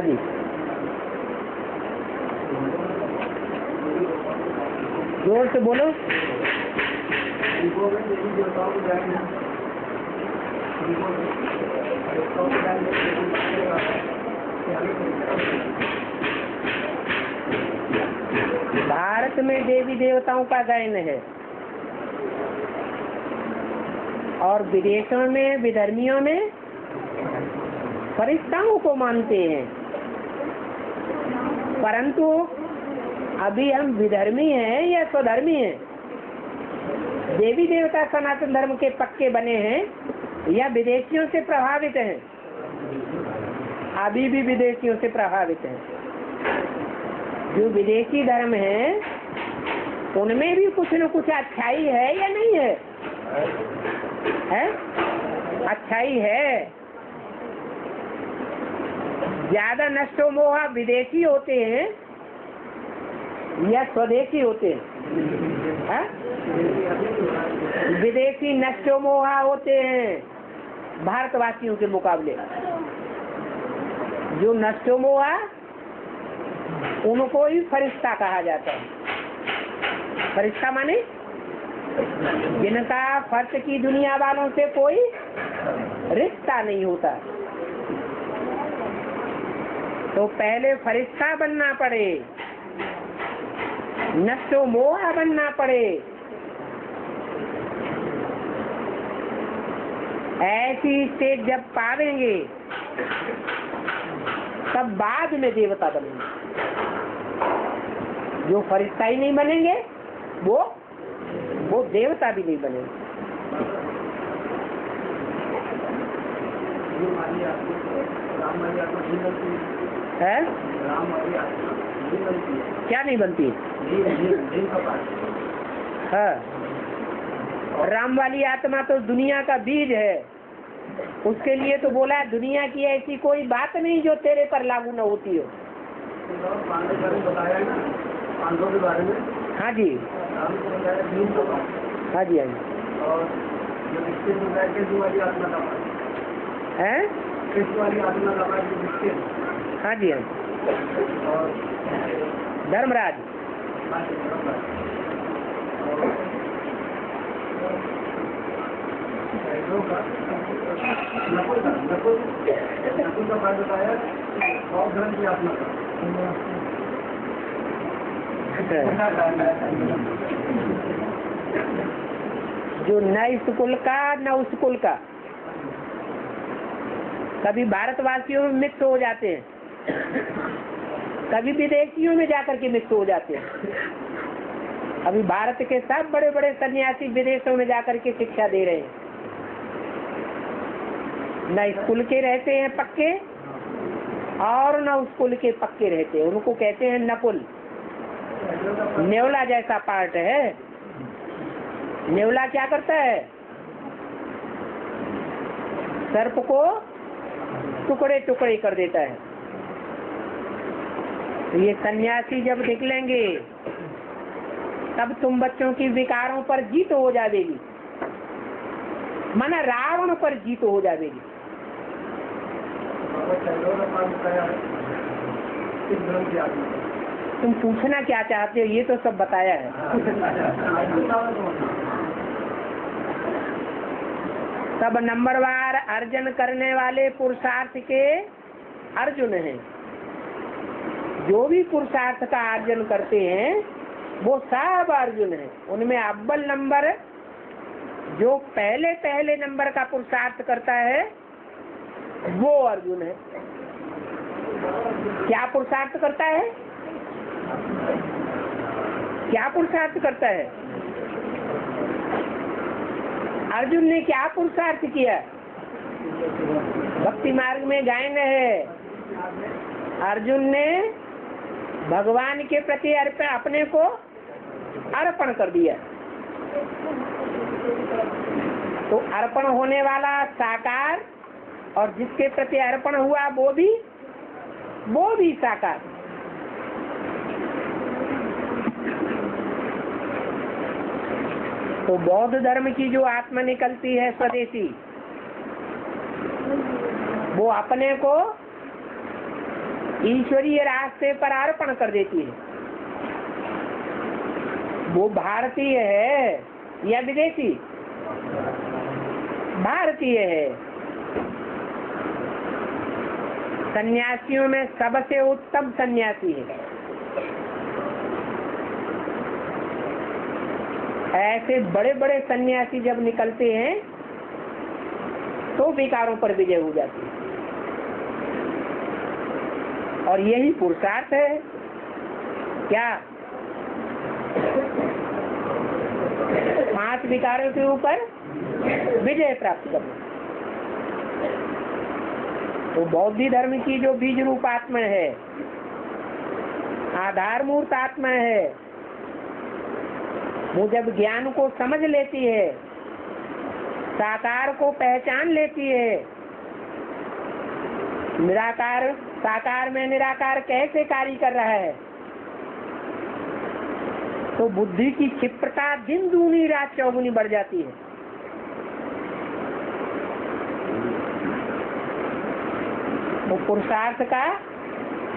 मालिक, जोर से बोलो। भारत में देवी देवताओं का गायन है और विदेशों में विधर्मियों में फरिश्ताओं को मानते हैं, परंतु अभी हम विधर्मी हैं या स्वधर्मी हैं? देवी देवता सनातन धर्म के पक्के बने हैं या विदेशियों से प्रभावित हैं? अभी भी विदेशियों से प्रभावित हैं। जो विदेशी धर्म हैं, उनमें भी कुछ न कुछ अच्छाई है या नहीं है? है? अच्छाई है। ज्यादा नष्टो मोहा विदेशी होते हैं या स्वदेशी होते हैं? विदेशी नष्टो मोहा होते हैं भारतवासियों के मुकाबले। जो नष्टो मोहा, उनको ही फरिश्ता कहा जाता है। फरिश्ता माने जिनका फर्श की दुनिया वालों से कोई रिश्ता नहीं होता। तो पहले फरिश्ता बनना पड़े, नष्टो मोहा बनना पड़े। ऐसी स्टेज जब पावेंगे तब बाद में देवता बनेंगे। जो फरिश्ता ही नहीं बनेंगे वो देवता भी नहीं बनेंगे। क्या नहीं बनती? हाँ, राम वाली आत्मा तो दुनिया का बीज है। उसके लिए तो बोला दुनिया की ऐसी कोई बात नहीं जो तेरे पर लागू न होती हो। हाँ जी, हाँ जी, हाँ जी, हाँ जी, हाँ। धर्मराज, जो न इस कुल का न उस कुल का, कभी भारतवासियों में मिक्स हो जाते हैं, कभी विदेशियों में जाकर के मिक्स हो जाते हैं। अभी भारत के सब बड़े बड़े सन्यासी विदेशों में जाकर के शिक्षा दे रहे हैं। न स्कूल के रहते हैं पक्के और न स्कूल के पक्के रहते हैं। उनको कहते हैं नपुल। नेवला जैसा पार्ट है। नेवला क्या करता है? सर्प को टुकड़े टुकड़े कर देता है। तो ये सन्यासी जब निकलेंगे तब तुम बच्चों की विकारों पर जीत हो जाएगी, माना रावण पर जीत हो जाएगी। तुम पूछना क्या चाहते हो ये तो सब बताया है। सब नंबरवार अर्जन करने वाले पुरुषार्थ के अर्जुन हैं। जो भी पुरुषार्थ का अर्जन करते हैं वो सब अर्जुन हैं। उनमें अव्वल नंबर जो पहले पहले नंबर का पुरुषार्थ करता है वो अर्जुन है। क्या पुरुषार्थ करता है? क्या पुरुषार्थ करता है? अर्जुन ने क्या पुरुषार्थ किया? भक्ति मार्ग में गायन है। अर्जुन ने भगवान के प्रति अपने को अर्पण कर दिया। तो अर्पण होने वाला साकार, और जिसके प्रति अर्पण हुआ वो भी साकार। तो बौद्ध धर्म की जो आत्मा निकलती है स्वदेशी, वो अपने को ईश्वरीय रास्ते पर अर्पण कर देती है। वो भारतीय है या विदेशी? भारतीय है। सन्यासियों में सबसे उत्तम सन्यासी है। ऐसे बड़े बड़े सन्यासी जब निकलते हैं तो विकारों पर विजय हो जाती है, और यही पुरुषार्थ है। क्या 5 विकारों के ऊपर विजय प्राप्त करना? तो बौद्ध धर्म की जो बीज रूप आत्मा है, आधारमूर्त आत्मा है, वो जब ज्ञान को समझ लेती है, साकार को पहचान लेती है, निराकार साकार में निराकार कैसे कार्य कर रहा है, तो बुद्धि की क्षिप्रता दिन दूनी रात चौगुनी बढ़ जाती है। तो पुरुषार्थ का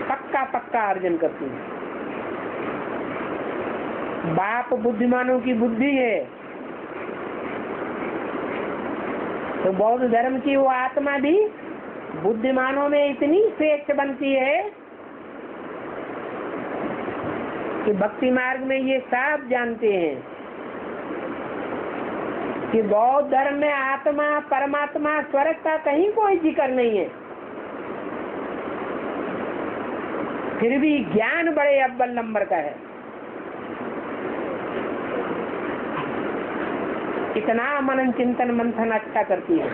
पक्का पक्का अर्जन करती है। बाप बुद्धिमानों की बुद्धि है, तो बौद्ध धर्म की वो आत्मा भी बुद्धिमानों में इतनी श्रेष्ठ बनती है कि भक्ति मार्ग में ये सब जानते हैं कि बौद्ध धर्म में आत्मा परमात्मा स्वर्ग का कहीं कोई जिक्र नहीं है, फिर भी ज्ञान बड़े अव्वल नंबर का है। इतना मनन चिंतन मंथन अच्छा करती है।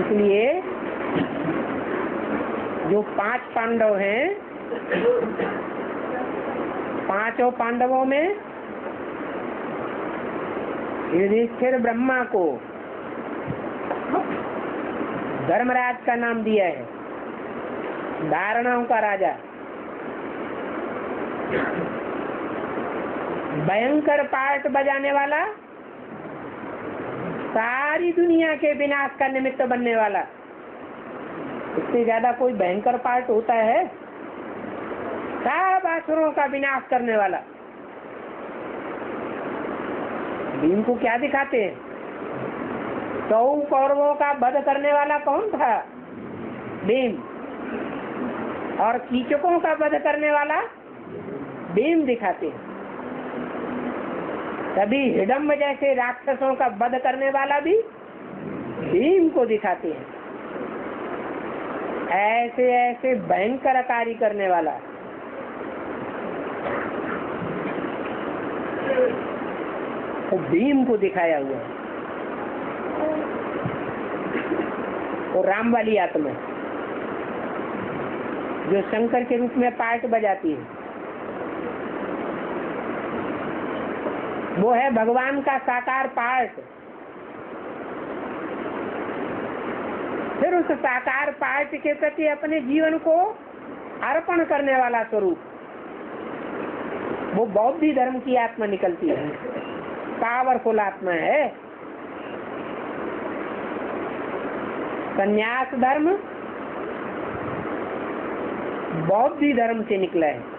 इसलिए जो 5 पांडव हैं, 5 पांडवों में युधिष्ठिर ब्रह्मा को धर्मराज का नाम दिया है, धारणाओं का राजा, भयंकर पार्ट बजाने वाला, सारी दुनिया के विनाश का निमित्त बनने वाला। इससे ज्यादा कोई भयंकर पार्ट होता है? सब आसुरों का विनाश करने वाला। भीम को क्या दिखाते हैं? 100 कौरवों का वध करने वाला कौन था? भीम। और कीचकों का वध करने वाला भीम दिखाते हैं। तभी हिडम्ब जैसे राक्षसों का वध करने वाला भी भीम को दिखाते हैं। ऐसे ऐसे भयंकर कार्य करने वाला। तो भीम को दिखाया हुआ है। तो राम वाली आत्मा जो शंकर के रूप में पार्ट बजाती है, वो है भगवान का साकार पार्ट। फिर उस साकार पार्ट के प्रति अपने जीवन को अर्पण करने वाला स्वरूप, वो बौद्ध धर्म की आत्मा निकलती है। पावरफुल आत्मा है। संन्यास धर्म बौद्ध धर्म से निकला है।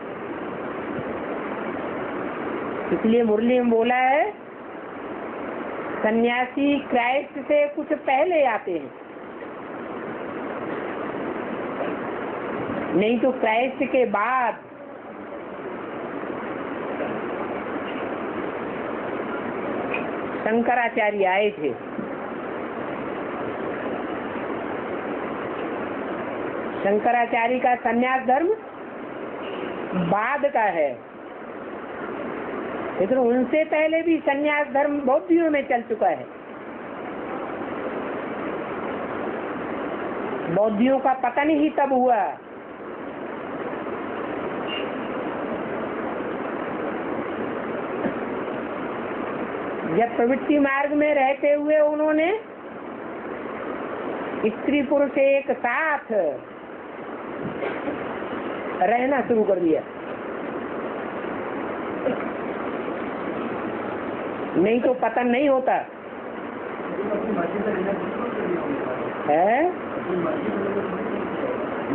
इसलिए मुरली में बोला है, सन्यासी क्राइस्ट से कुछ पहले आते हैं, नहीं तो क्राइस्ट के बाद। शंकराचार्य आए थे, शंकराचार्य का सन्यास धर्म बाद का है, लेकिन उनसे पहले भी सन्यास धर्म बौद्धियों में चल चुका है। बौद्धियों का पतन ही तब हुआ जब प्रवृत्ति मार्ग में रहते हुए उन्होंने स्त्री पुरुष एक साथ रहना शुरू कर दिया। नहीं तो पतन नहीं होता। है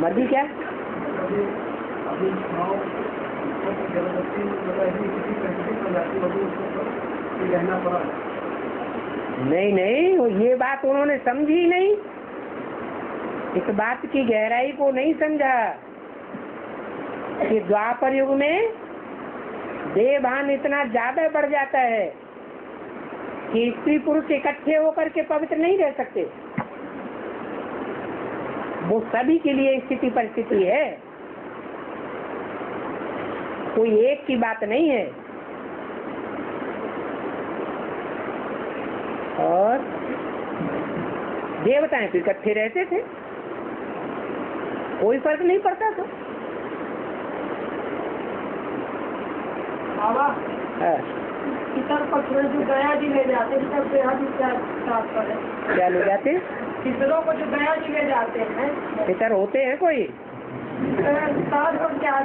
मर्जी क्या नहीं नहीं वो ये बात उन्होंने समझी नहीं, इस बात की गहराई को नहीं समझा कि द्वापर युग में देहभान इतना ज्यादा बढ़ जाता है कि स्त्री पुरुष इकट्ठे होकर के पवित्र नहीं रह सकते। वो सभी के लिए स्थिति परिस्थिति है, कोई एक की बात नहीं है। और देवताएं तो इकट्ठे रहते थे, कोई फर्क नहीं पड़ता था। जो गया जी ले जाते क्या ले जाते पितरों को, जो गया जी ले जाते हैं पितर होते हैं कोई क्या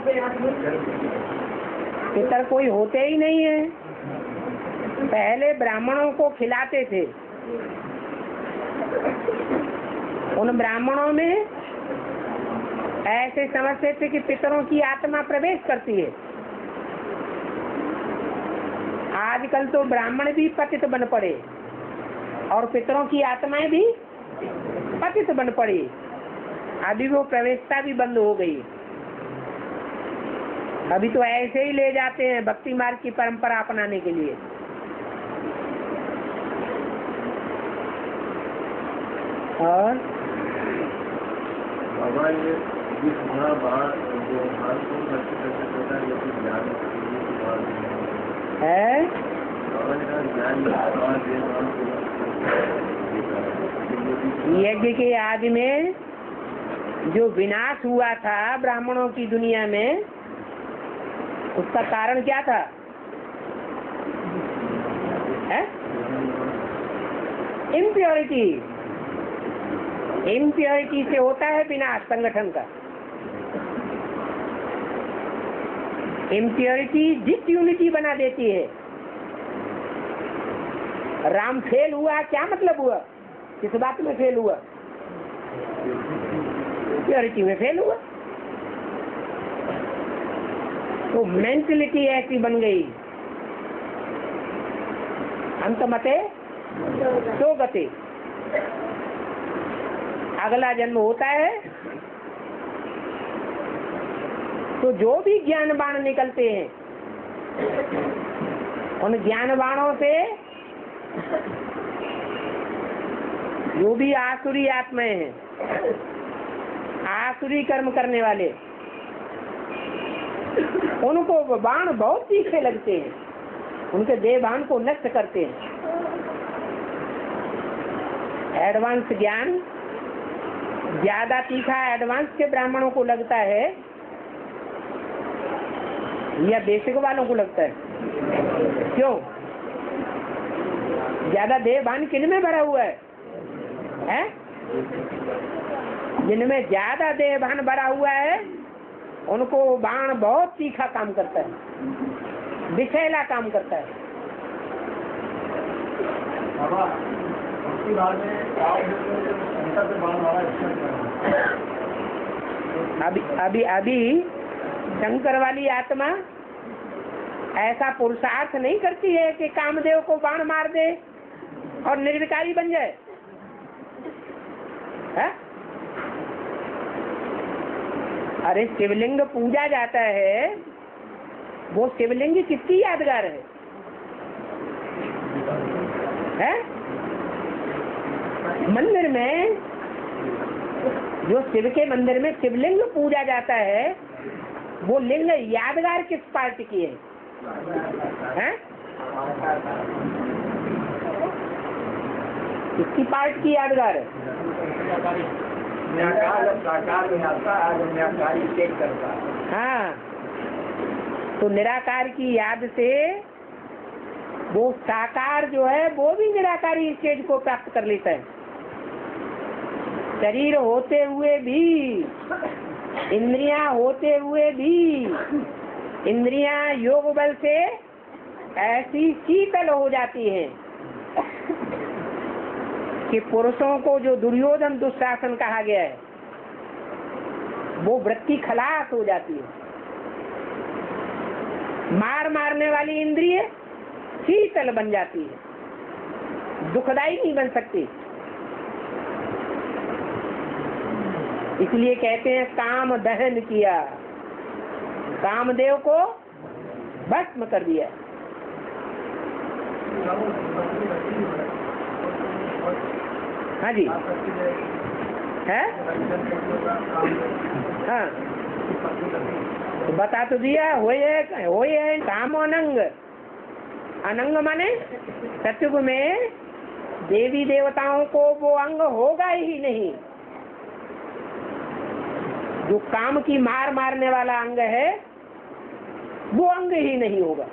पितर कोई होते ही नहीं है। पहले ब्राह्मणों को खिलाते थे, उन ब्राह्मणों में ऐसे समझते थे कि पितरों की आत्मा प्रवेश करती है। आजकल तो ब्राह्मण भी पतित बन पड़े और पितरों की आत्माएं भी पतित बन पड़ी, अभी वो प्रवेशता भी बंद हो गई। अभी तो ऐसे ही ले जाते हैं भक्ति मार्ग की परंपरा अपनाने के लिए। और बाबा ये जिस महाभारत जो है यज्ञ के आदि में जो विनाश हुआ था ब्राह्मणों की दुनिया में, उसका कारण क्या था? है इम्प्योरिटी। इम्प्योरिटी से होता है विनाश संगठन का। इम्प्योरिटी जिस यूनिटी बना देती है। राम फेल हुआ, क्या मतलब हुआ? किस बात में फेल हुआ? इम्प्योरिटी में फेल हुआ। तो मेंटलिटी ऐसी बन गई, अंतमते तो गते, अगला जन्म होता है। तो जो भी ज्ञानवान निकलते हैं, उन ज्ञानवानों से जो भी आसुरी आत्माएं हैं, आसुरी कर्म करने वाले, उनको बाण बहुत तीखे लगते हैं, उनके देहभान को नष्ट करते हैं। एडवांस ज्ञान ज्यादा तीखा एडवांस के ब्राह्मणों को लगता है या बेसिक वालों को लगता है? क्यों? ज्यादा देहभान किन में भरा हुआ है? हैं? जिनमें ज्यादा देहभान भरा हुआ है उनको बाण बहुत तीखा काम करता है, विषैला काम करता है। अभी अभी अभी शंकर वाली आत्मा ऐसा पुरुषार्थ नहीं करती है कि कामदेव को बाण मार दे और निर्विकारी बन जाए। है? अरे शिवलिंग पूजा जाता है, वो शिवलिंग किसकी यादगार है? हैं? मंदिर में जो शिव के मंदिर में शिवलिंग पूजा जाता है, वो लिंग यादगार किस पार्टी की है? हैं? किसकी पार्टी की यादगार है? निराकार में आता है, निराकारी चेक करता है। हाँ, तो निराकार की याद से वो साकार जो है वो भी निराकारी स्टेज को प्राप्त कर लेता है। शरीर होते हुए भी, इंद्रियां होते हुए भी, इंद्रियां योग बल से ऐसी शीतल हो जाती हैं कि पुरुषों को जो दुर्योधन दुशासन कहा गया है वो वृत्ति खलास हो जाती है, मारने वाली इंद्रिय शीतल बन जाती है, दुखदाई नहीं बन सकती। इसलिए कहते हैं काम दहन किया, कामदेव को भस्म कर दिया। हाँ जी, है, हाँ बता तो दिया। होए काम अनंग, अनंग माने सत्युग में देवी देवताओं को वो अंग होगा ही नहीं जो काम की मारने वाला अंग है, वो अंग ही नहीं होगा।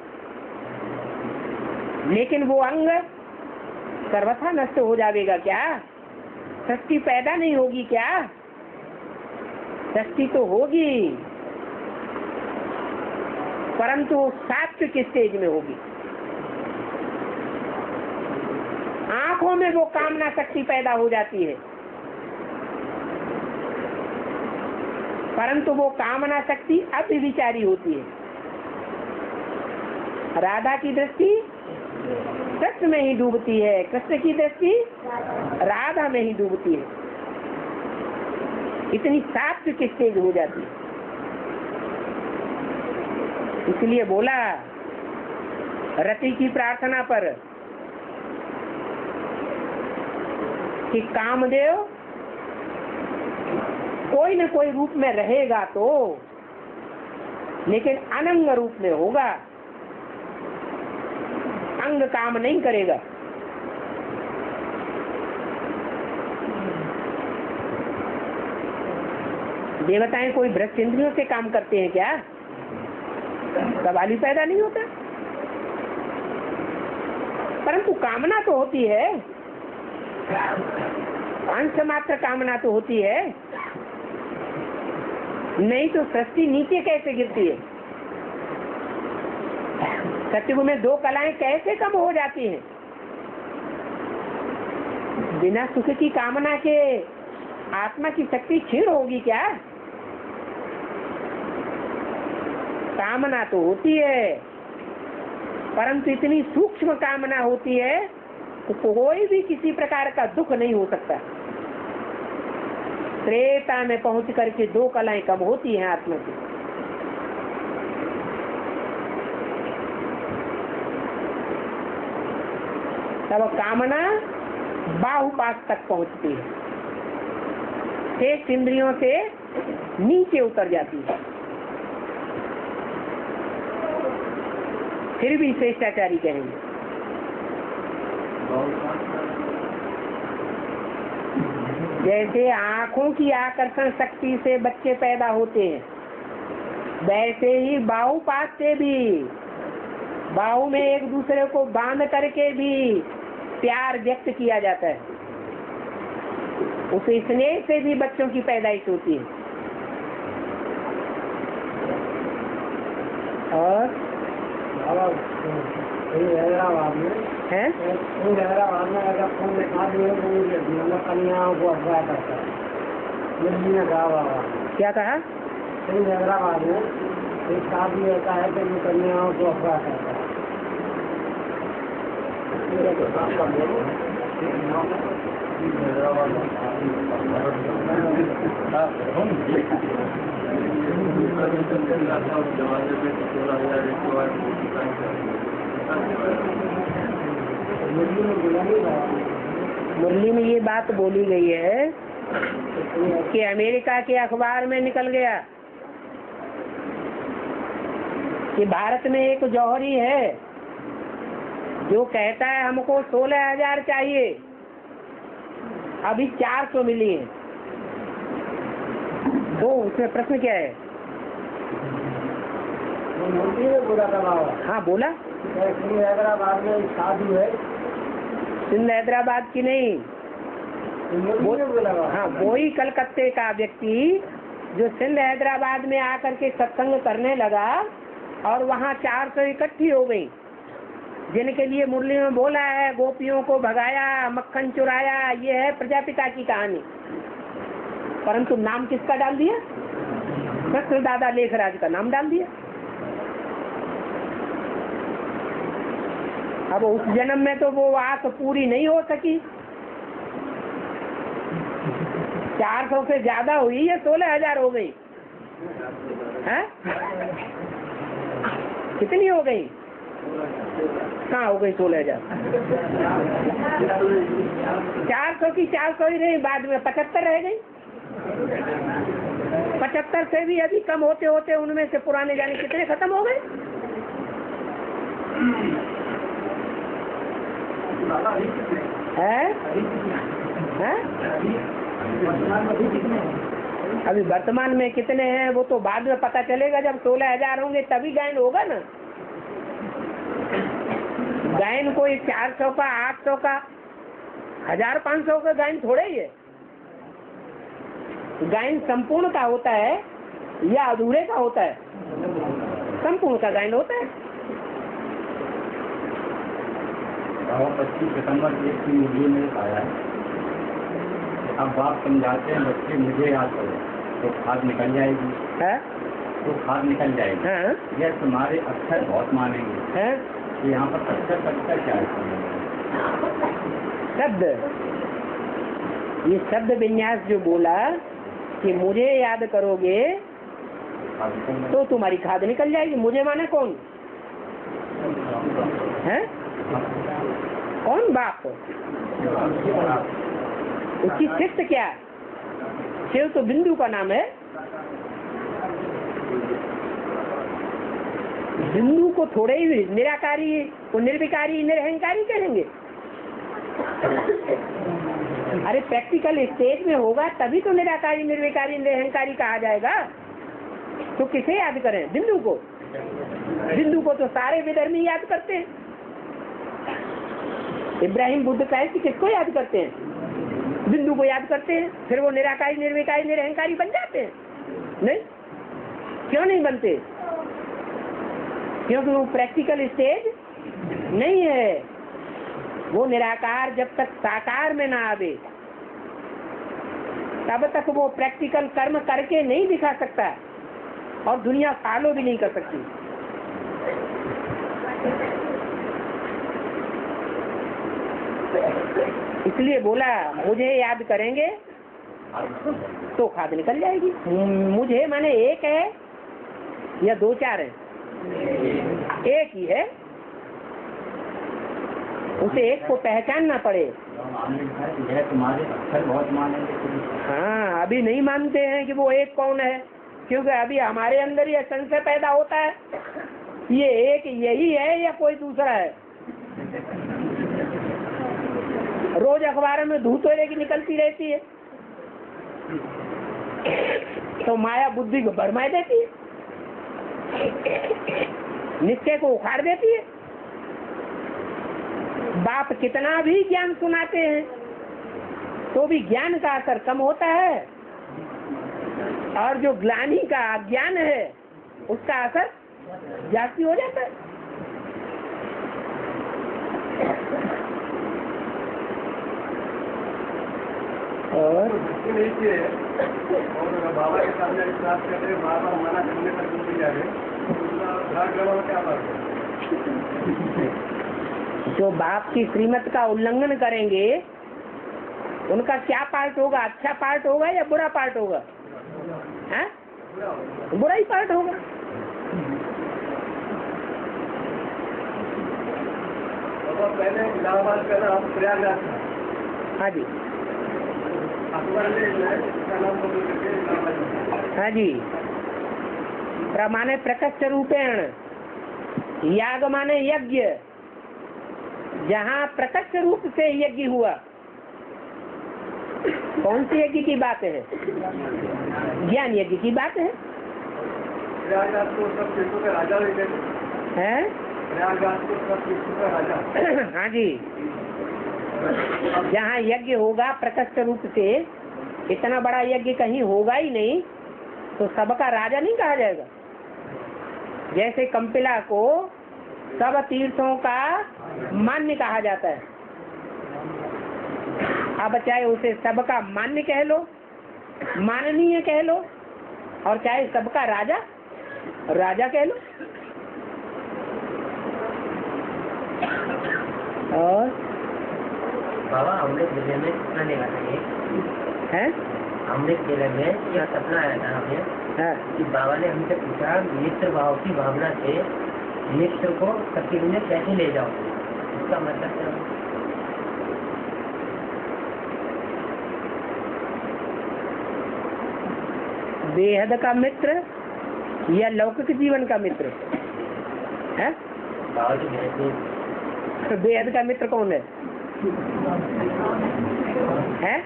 लेकिन वो अंग सर्वथा नष्ट हो जाएगा क्या? सृष्टि पैदा नहीं होगी क्या? सृष्टि तो होगी, परंतु सात्विक स्टेज में होगी। आंखों में वो कामना शक्ति पैदा हो जाती है, परंतु वो कामना शक्ति अव्यभिचारी होती है। राधा की दृष्टि कृष्ण में ही डूबती है, कृष्ण की दृष्टि राधा में ही डूबती है। इतनी सात्विक स्टेज हो जाती है। इसलिए बोला रति की प्रार्थना पर कि कामदेव कोई न कोई रूप में रहेगा तो, लेकिन अनंग रूप में होगा, अंग काम नहीं करेगा। देवताएं कोई भ्रष्ट इंद्रियों से काम करते हैं क्या? सवाल ही पैदा नहीं होता। परंतु कामना तो होती है, अंश मात्र कामना तो होती है, नहीं तो सृष्टि नीचे कैसे गिरती है? सत्युग में दो कलाएं कैसे कम हो जाती हैं? बिना सुख की कामना के आत्मा की शक्ति क्षीण होगी क्या? कामना तो होती है, परंतु इतनी सूक्ष्म कामना होती है तो कोई भी किसी प्रकार का दुख नहीं हो सकता। त्रेता में पहुंच करके दो कलाएं कब होती हैं आत्मा की। तब कामना बाहुपात तक पहुंचती है, शेष इंद्रियों से नीचे उतर जाती है। फिर भी श्रेष्ठाचारी कहेंगे। जैसे आँखों की आकर्षण शक्ति से बच्चे पैदा होते हैं, वैसे ही बाहुपात से भी, बाहु में एक दूसरे को बांध करके भी प्यार व्यक्त किया जाता है, उस स्नेह से भी बच्चों की पैदाइश होती है। और है क्या कहा? हैदराबाद में एक आदमी ऐसा है कि वो कन्याओं को अफवाह करता है। मुरली में ये बात बोली गई है कि अमेरिका के अखबार में निकल गया कि भारत में एक जौहरी है जो कहता है हमको 16,000 चाहिए, अभी 400 मिली है। तो उसमें प्रश्न क्या है? हाँ बोला, हैदराबाद में साधु है, सिंध हैदराबाद की नहीं, हाँ वही कलकत्ते का व्यक्ति जो सिंध हैदराबाद में आकर के सत्संग करने लगा और वहाँ 400 इकट्ठी हो गई। जिनके लिए मुरली में बोला है, गोपियों को भगाया, मक्खन चुराया, ये है प्रजापिता की कहानी। परंतु नाम किसका डाल दिया? कृष्ण दादा लेखराज का नाम डाल दिया। अब उस जन्म में तो वो आस पूरी नहीं हो सकी, 400 से ज्यादा हुई या 16,000 हो गई? कितनी हो गई? हाँ, हो गई 16,000। 400 की 400 ही रही, बाद में 75 रह गई। 75 से भी अभी कम होते होते उनमें से पुराने जाने कितने खत्म हो गए। अभी वर्तमान में कितने हैं वो तो बाद में पता चलेगा, जब 16,000 होंगे तभी गायन होगा ना। गायन कोई 400 का, 800 का, 1,500 का गायन थोड़े ही है। गायन संपूर्ण का होता है या अधूरे का होता है? संपूर्ण का गायन होता है। अब आप समझाते हैं बच्चे मुझे याद करो तो खाद निकल जाएगी, है? तो खाद निकल जाएगी, है? यह तुम्हारे अक्षर बहुत मानेंगे, है? तो यहाँ पर अक्षर का क्या शब्द? ये शब्द विन्यास जो बोला कि मुझे याद करोगे तो तुम्हारी खाद निकल जाएगी। मुझे माने कौन है? कौन? बाप। उसकी शिष्ट क्या? शिव तो बिंदु का नाम है। बिंदु को थोड़े ही निराकारी, निर्विकारी, निरहंकारी कहेंगे। अरे प्रैक्टिकल स्टेज में होगा तभी तो निराकारी, निर्विकारी, निरहंकारी कहा जाएगा। तो किसे याद करें? बिंदु को। बिंदु को तो सारे विधर्मी याद करते हैं। इब्राहिम बुद्ध साहिब किसको याद करते हैं? बिंदु को याद करते हैं। फिर वो निराकारी, निर्विकारी, निरहंकारी बन जाते हैं? नहीं, क्यों नहीं बनते? क्योंकि वो प्रैक्टिकल स्टेज नहीं है। वो निराकार जब तक साकार में ना आवे तब तक वो प्रैक्टिकल कर्म करके नहीं दिखा सकता और दुनिया सालों भी नहीं कर सकती। इसलिए बोला मुझे याद करेंगे तो खाद निकल जाएगी। मुझे माने एक है या दो चार है? एक ही है। उसे एक को पहचानना पड़े। तुम्हारे अक्षर बहुत मानेंगे। हाँ, अभी नहीं मानते हैं कि वो एक कौन है, क्योंकि अभी हमारे अंदर यह संशय पैदा होता है ये एक यही है या कोई दूसरा है। रोज अखबारों में धूतोरे की निकलती रहती है तो माया बुद्धि को भरमाई देती है, निश्चय को उखाड़ देती है। बाप कितना भी ज्ञान सुनाते हैं तो भी ज्ञान का असर कम होता है और जो ग्लानी का ज्ञान है उसका असर जास्ती हो जाता है। और बाबा के सामने विश्वास कर रहे, बाबा मना करने पर दूर जा रहे। जो बाप की श्रीमत का उल्लंघन करेंगे उनका क्या पार्ट होगा? अच्छा पार्ट होगा या बुरा पार्ट होगा? हाँ, बुरा ही पार्ट होगा। पहले इलाहाबाद का नाम प्रयागराज था। हाँ जी। हाँ जी। प्रमाणे प्रकट रूपेण, याग माने यज्ञ, जहाँ प्रत्यक्ष रूप से यज्ञ हुआ। कौन सी यज्ञ की बात है? ज्ञान यज्ञ की बात है। हाँ जी, जहाँ यज्ञ होगा प्रत्यक्ष रूप से, इतना बड़ा यज्ञ कहीं होगा ही नहीं, तो सबका राजा नहीं कहा जाएगा। जैसे कंपिला को सब तीर्थों का मान्य कहा जाता है। अब चाहे उसे सबका मान्य कह लो, माननीय कह लो, और चाहे सबका राजा राजा कह लो। और बाबा अमृत वेले में सपना देखा था, ये है अमृत वेले में यह सपना आया था हमें कि बाबा ने हमसे पूछा नित्य भाव की भावना से नित्य को कति में कैसे ले जाओ, इसका मतलब क्या है? बेहद का मित्र या लौकिक जीवन का मित्र है? तो बेहद का मित्र कौन है? है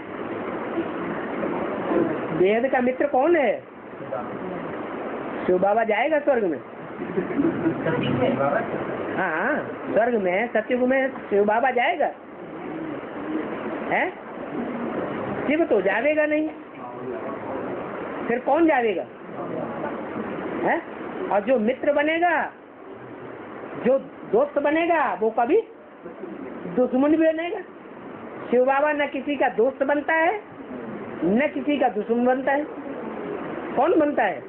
बेहद का मित्र कौन है? शिव बाबा जाएगा स्वर्ग में। हाँ, स्वर्ग में सतयुग में शिव बाबा जाएगा, है? शिव तो जाएगा नहीं, फिर कौन जाएगा? है? और जो मित्र बनेगा, जो दोस्त बनेगा, वो कभी दुश्मन भी बनेगा। शिव बाबा न किसी का दोस्त बनता है, न किसी का दुश्मन बनता है। कौन बनता है?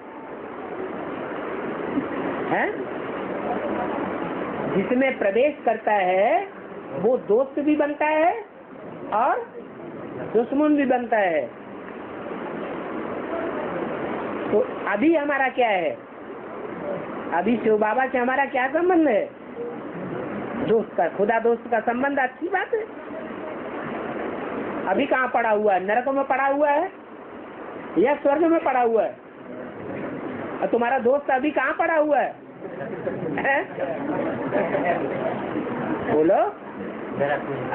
है? जिसमें प्रवेश करता है वो दोस्त भी बनता है और दुश्मन भी बनता है। तो अभी हमारा क्या है? अभी शिव बाबा से हमारा क्या संबंध है? दोस्त का, खुदा दोस्त का संबंध। अच्छी बात है। अभी कहाँ पड़ा हुआ है? नरक में पड़ा हुआ है या स्वर्ग में पड़ा हुआ है? और तुम्हारा दोस्त अभी कहाँ पड़ा हुआ है? बोलो।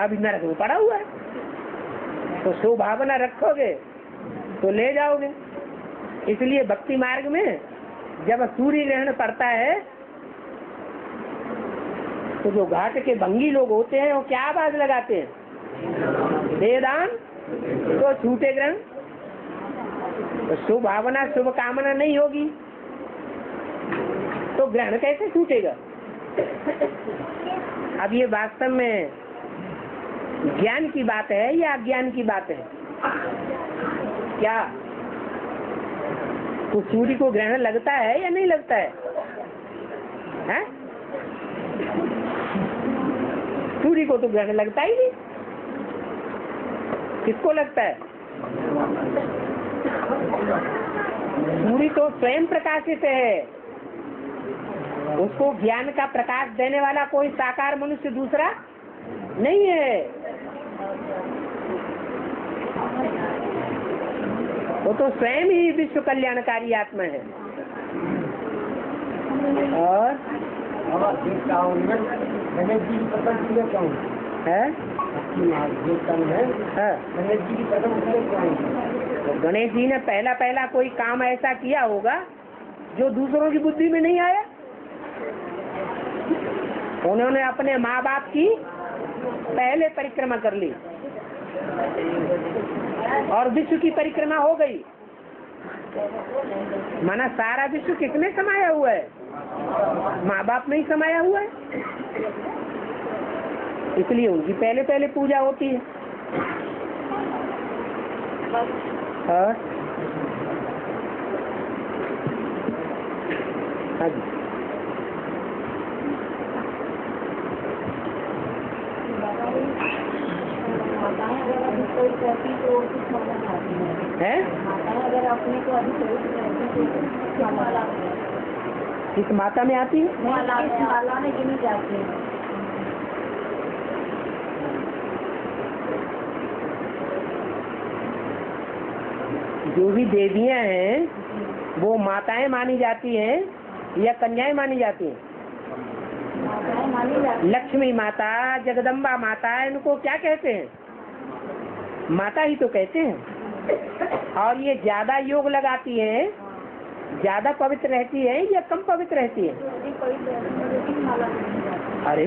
अभी नरक में पड़ा हुआ है। तो शिव भावना रखोगे तो ले जाओगे। इसलिए भक्ति मार्ग में जब सूर्य ग्रहण पड़ता है तो जो घाट के भंगी लोग होते हैं वो क्या आवाज लगाते हैं? देदान तो छूटे ग्रहण। तो शुभ भावना शुभ कामना नहीं होगी तो ग्रहण कैसे छूटेगा? अब ये वास्तव में ज्ञान की बात है या अज्ञान की बात है? क्या तो सूर्य को ग्रहण लगता है या नहीं लगता है? हैं? सूर्य को तो ग्रहण लगता ही नहीं। किसको लगता है? सूर्य तो स्वयं प्रकाशित है, उसको ज्ञान का प्रकाश देने वाला कोई साकार मनुष्य दूसरा नहीं है। वो तो स्वयं ही विश्व कल्याणकारी आत्मा है। और गणेश जी की कसम क्यों है? गणेश जी की कसम क्यों? गणेश जी ने पहला पहला कोई काम ऐसा किया होगा जो दूसरों की बुद्धि में नहीं आया। उन्होंने अपने माँ बाप की पहले परिक्रमा कर ली और विश्व की परिक्रमा हो गई। माना सारा विश्व किसने समाया हुआ है? माँ बाप में ही समाया हुआ है। इसलिए उनकी पहले पहले पूजा होती है। और है किस माता में आती है? जो भी देवियाँ हैं वो माताएं मानी जाती हैं या कन्याएं मानी जाती हैं? लक्ष्मी माता, जगदम्बा माता, इनको क्या कहते हैं? माता ही तो कहते हैं। और ये ज्यादा योग लगाती है, ज्यादा पवित्र रहती है या कम पवित्र रहती है? अरे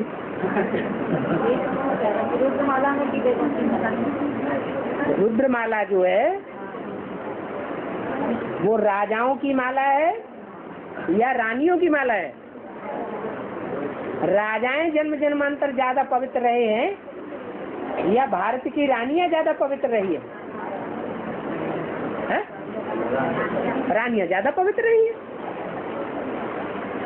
रुद्रमाला जो है वो राजाओं की माला है या रानियों की माला है? राजाएं जन्म जन्मांतर ज्यादा पवित्र रहे हैं या भारत की रानियां ज्यादा पवित्र रही है? रानियां ज्यादा पवित्र रही है।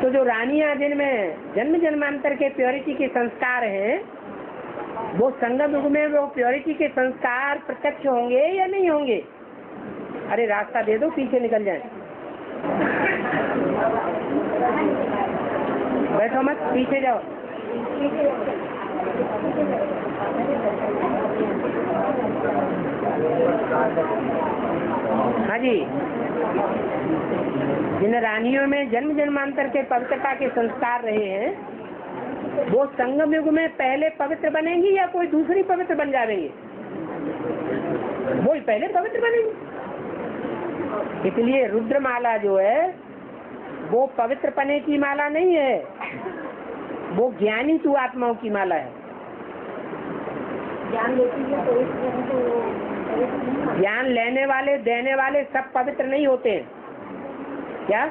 तो जो रानियां जिनमें जन्म जन्मांतर के प्योरिटी के संस्कार हैं, वो संगम युग में वो प्योरिटी के संस्कार प्रत्यक्ष होंगे या नहीं होंगे? अरे रास्ता दे दो, पीछे निकल जाए, बैठो मत, पीछे जाओ। हाँ जी, जिन रानियों में जन्म जन्मांतर के पवित्रता के संस्कार रहे हैं, वो संगम युग में पहले पवित्र बनेंगी या कोई दूसरी पवित्र बन जाएंगी? वो ही पहले पवित्र बनेंगी। इसलिए रुद्रमाला जो है वो पवित्र पने की माला नहीं है, वो ज्ञानी तू आत्माओं की माला है। ज्ञान लेने वाले देने वाले सब पवित्र नहीं होते हैं। क्या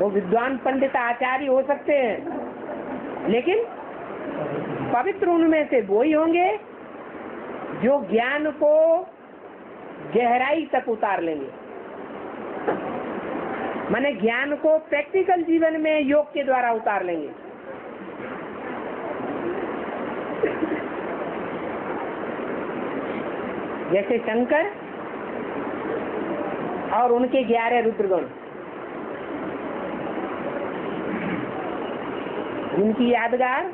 वो विद्वान पंडित आचार्य हो सकते हैं, लेकिन पवित्र उनमें से वो ही होंगे जो ज्ञान को गहराई तक उतार लेंगे। माने ज्ञान को प्रैक्टिकल जीवन में योग के द्वारा उतार लेंगे। जैसे शंकर और उनके 11 रुद्रगण, उनकी यादगार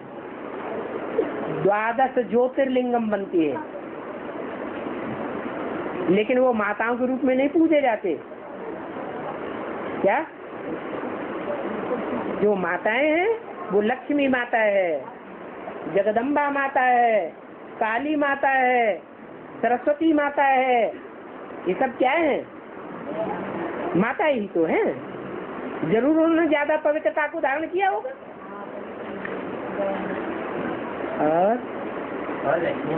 12 ज्योतिर्लिंगम बनती है, लेकिन वो माताओं के रूप में नहीं पूजे जाते। क्या जो माताएं हैं वो लक्ष्मी माता है, जगदम्बा माता है, काली माता है, सरस्वती माता है, ये सब क्या है? माता ही तो है। जरूर उन्होंने ज्यादा पवित्रता को धारण किया होगा। और लक्ष्मी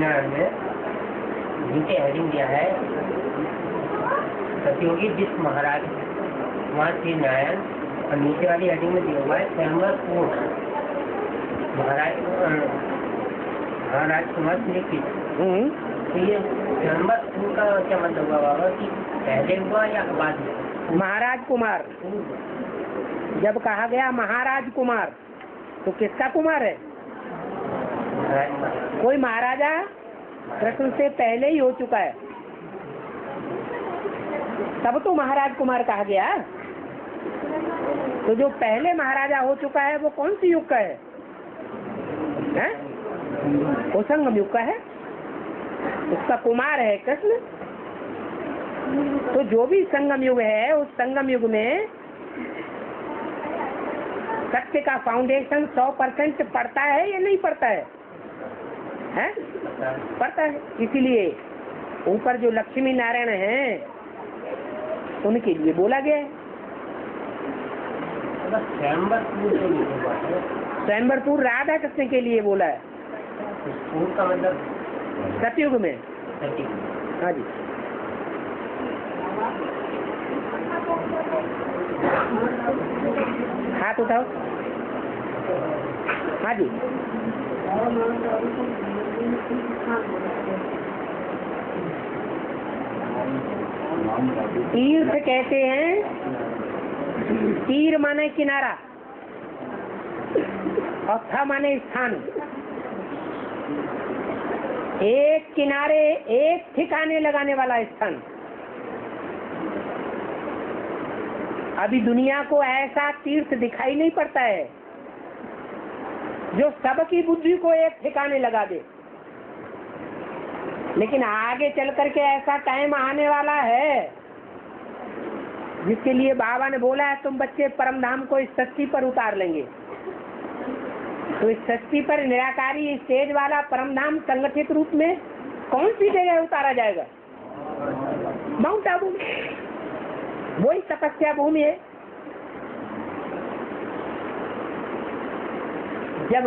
नारायण ने नीचे हेडिंग दिया है, प्रतियोगी जिस महाराज वहाँ श्री नारायण, और नीचे वाली हेडिंग में दिया हुआ है महाराज कुमार श्री कृष्ण का। क्या मतलब हुआ बाबा कि पहले हुआ या बाद में? महाराज कुमार जब कहा गया महाराज कुमार, तो किसका कुमार है? कोई महाराजा कृष्ण से पहले ही हो चुका है, तब तो महाराज कुमार कहा गया। तो जो पहले महाराजा हो चुका है वो कौन सी युग का है? वो संगम युग का है, उसका कुमार है कृष्ण। तो जो भी संगम युग है, उस संगम युग में सत्य का फाउंडेशन 100% पड़ता है या नहीं पड़ता है? पड़ता है। इसीलिए ऊपर जो लक्ष्मी नारायण हैं उनके लिए बोला गया है। स्वयंवरपुर राधा कृष्ण के लिए बोला है। उनका मतलब सतयुग में। हाँ जी, हाथ उठाओ। हाँ जी, तीर्थ कहते हैं, तीर माने किनारा और था माने स्थान। एक किनारे एक ठिकाने लगाने वाला स्थान। अभी दुनिया को ऐसा तीर्थ दिखाई नहीं पड़ता है जो सबकी बुद्धि को एक ठिकाने लगा दे, लेकिन आगे चल करके ऐसा टाइम आने वाला है जिसके लिए बाबा ने बोला है तुम बच्चे परमधाम को इस सस्ती पर उतार लेंगे। तो इस सस्ती पर निराकारी स्टेज वाला परमधाम संगठित रूप में कौन सी जगह उतारा जाएगा? माउंट आबू। वही तपस्या भूमि है। जब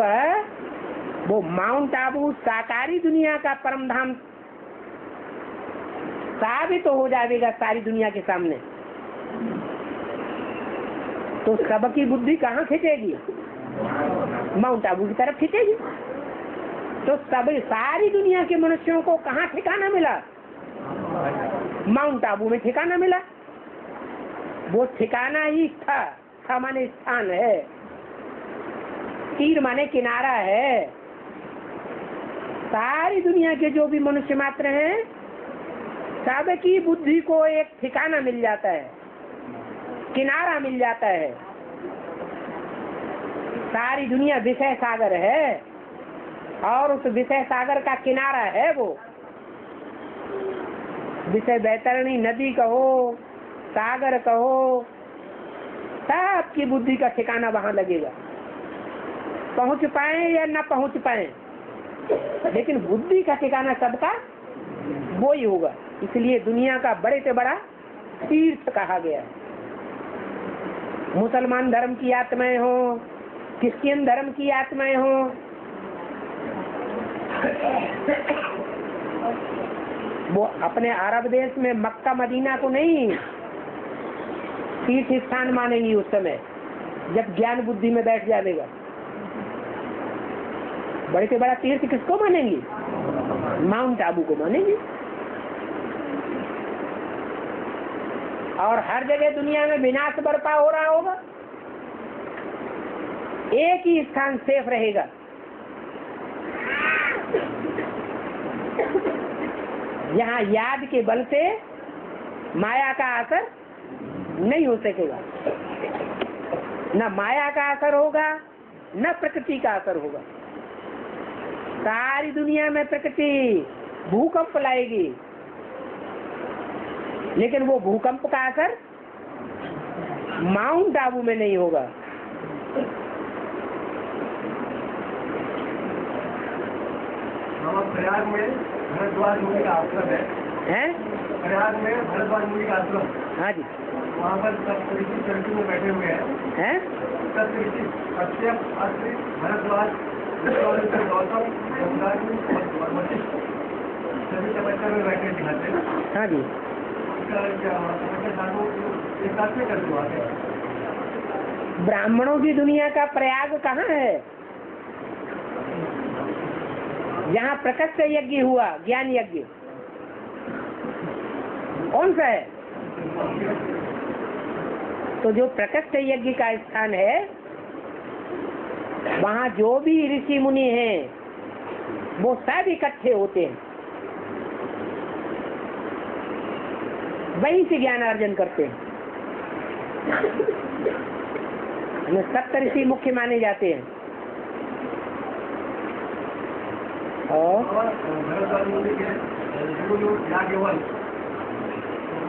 वो माउंट आबू साकारी दुनिया का परमधाम साबित तो हो जाएगा सारी दुनिया के सामने, तो सबकी बुद्धि कहाँ खिंचेगी? माउंट आबू की तरफ खिंचेगी। तो सब सारी दुनिया के मनुष्यों को कहाँ ठिकाना मिला? माउंट आबू में ठिकाना मिला। वो ठिकाना ही था माने स्थान है, तीर माने किनारा है। सारी दुनिया के जो भी मनुष्य मात्र हैं, सब की बुद्धि को एक ठिकाना मिल जाता है, किनारा मिल जाता है। सारी दुनिया विषय सागर है और उस विषय सागर का किनारा है वो। विषय बैतरणी नदी कहो, सागर कहो, सब की बुद्धि का ठिकाना वहाँ लगेगा। पहुँच पाए या ना पहुँच पाए, लेकिन बुद्धि का ठिकाना सबका वो ही होगा। इसलिए दुनिया का बड़े से बड़ा तीर्थ कहा गया है। मुसलमान धर्म की आत्माएं हो, क्रिश्चियन धर्म की आत्माएं हो, वो अपने अरब देश में मक्का मदीना को नहीं तीर्थ स्थान मानेंगी उस समय जब ज्ञान बुद्धि में बैठ जाएगा। बड़े से बड़ा तीर्थ किसको मानेंगी? माउंट आबू को मानेंगी। और हर जगह दुनिया में विनाश बरपा हो रहा होगा, एक ही स्थान सेफ रहेगा। यहाँ याद के बल से माया का असर नहीं हो सकेगा, न माया का असर होगा न प्रकृति का असर होगा। सारी दुनिया में प्रकृति भूकंप लाएगी, लेकिन वो भूकंप का असर माउंट आबू में नहीं होगा। प्रयाग में भरद्वाज मुनि का आश्रम है, प्रयाग में भरद्वाज मुनि का आश्रम, हाँ जी, वहाँ पर सप्तऋषि चरखी में बैठे हुए हैं। सप्तऋषि कश्यप, अत्रि, भरद्वाज, गौतम, वशिष्ठ सभी तपस्या में बैठे दिखाते हैं। हाँ जी, ब्राह्मणों की दुनिया का प्रयाग कहाँ है? यहाँ प्रकट यज्ञ हुआ, ज्ञान यज्ञ कौन सा है? तो जो प्रकट यज्ञ का स्थान है, वहाँ जो भी ऋषि मुनि हैं, वो सब इकट्ठे होते हैं, वहीं से ज्ञान अर्जन करते हैं। सप्तऋषि मुख्य माने जाते हैं। और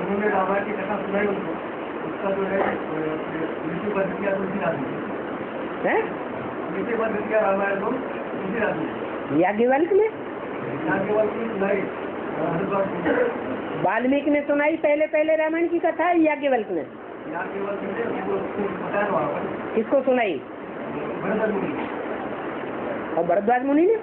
उन्होंने रामायण की कथा सुनाई, उनको उसका जो है ऋषि बंद किया, तुलसी राशि ऋषि बंद किया रामायण को, तुलसी राशि याज्ञवल्क्य ने सुनाई, वाल्मीकि ने सुनाई पहले पहले रामायण की कथा, याज्ञवल्क्य ने किसको सुनाई? और भरद्वाज मुनि ने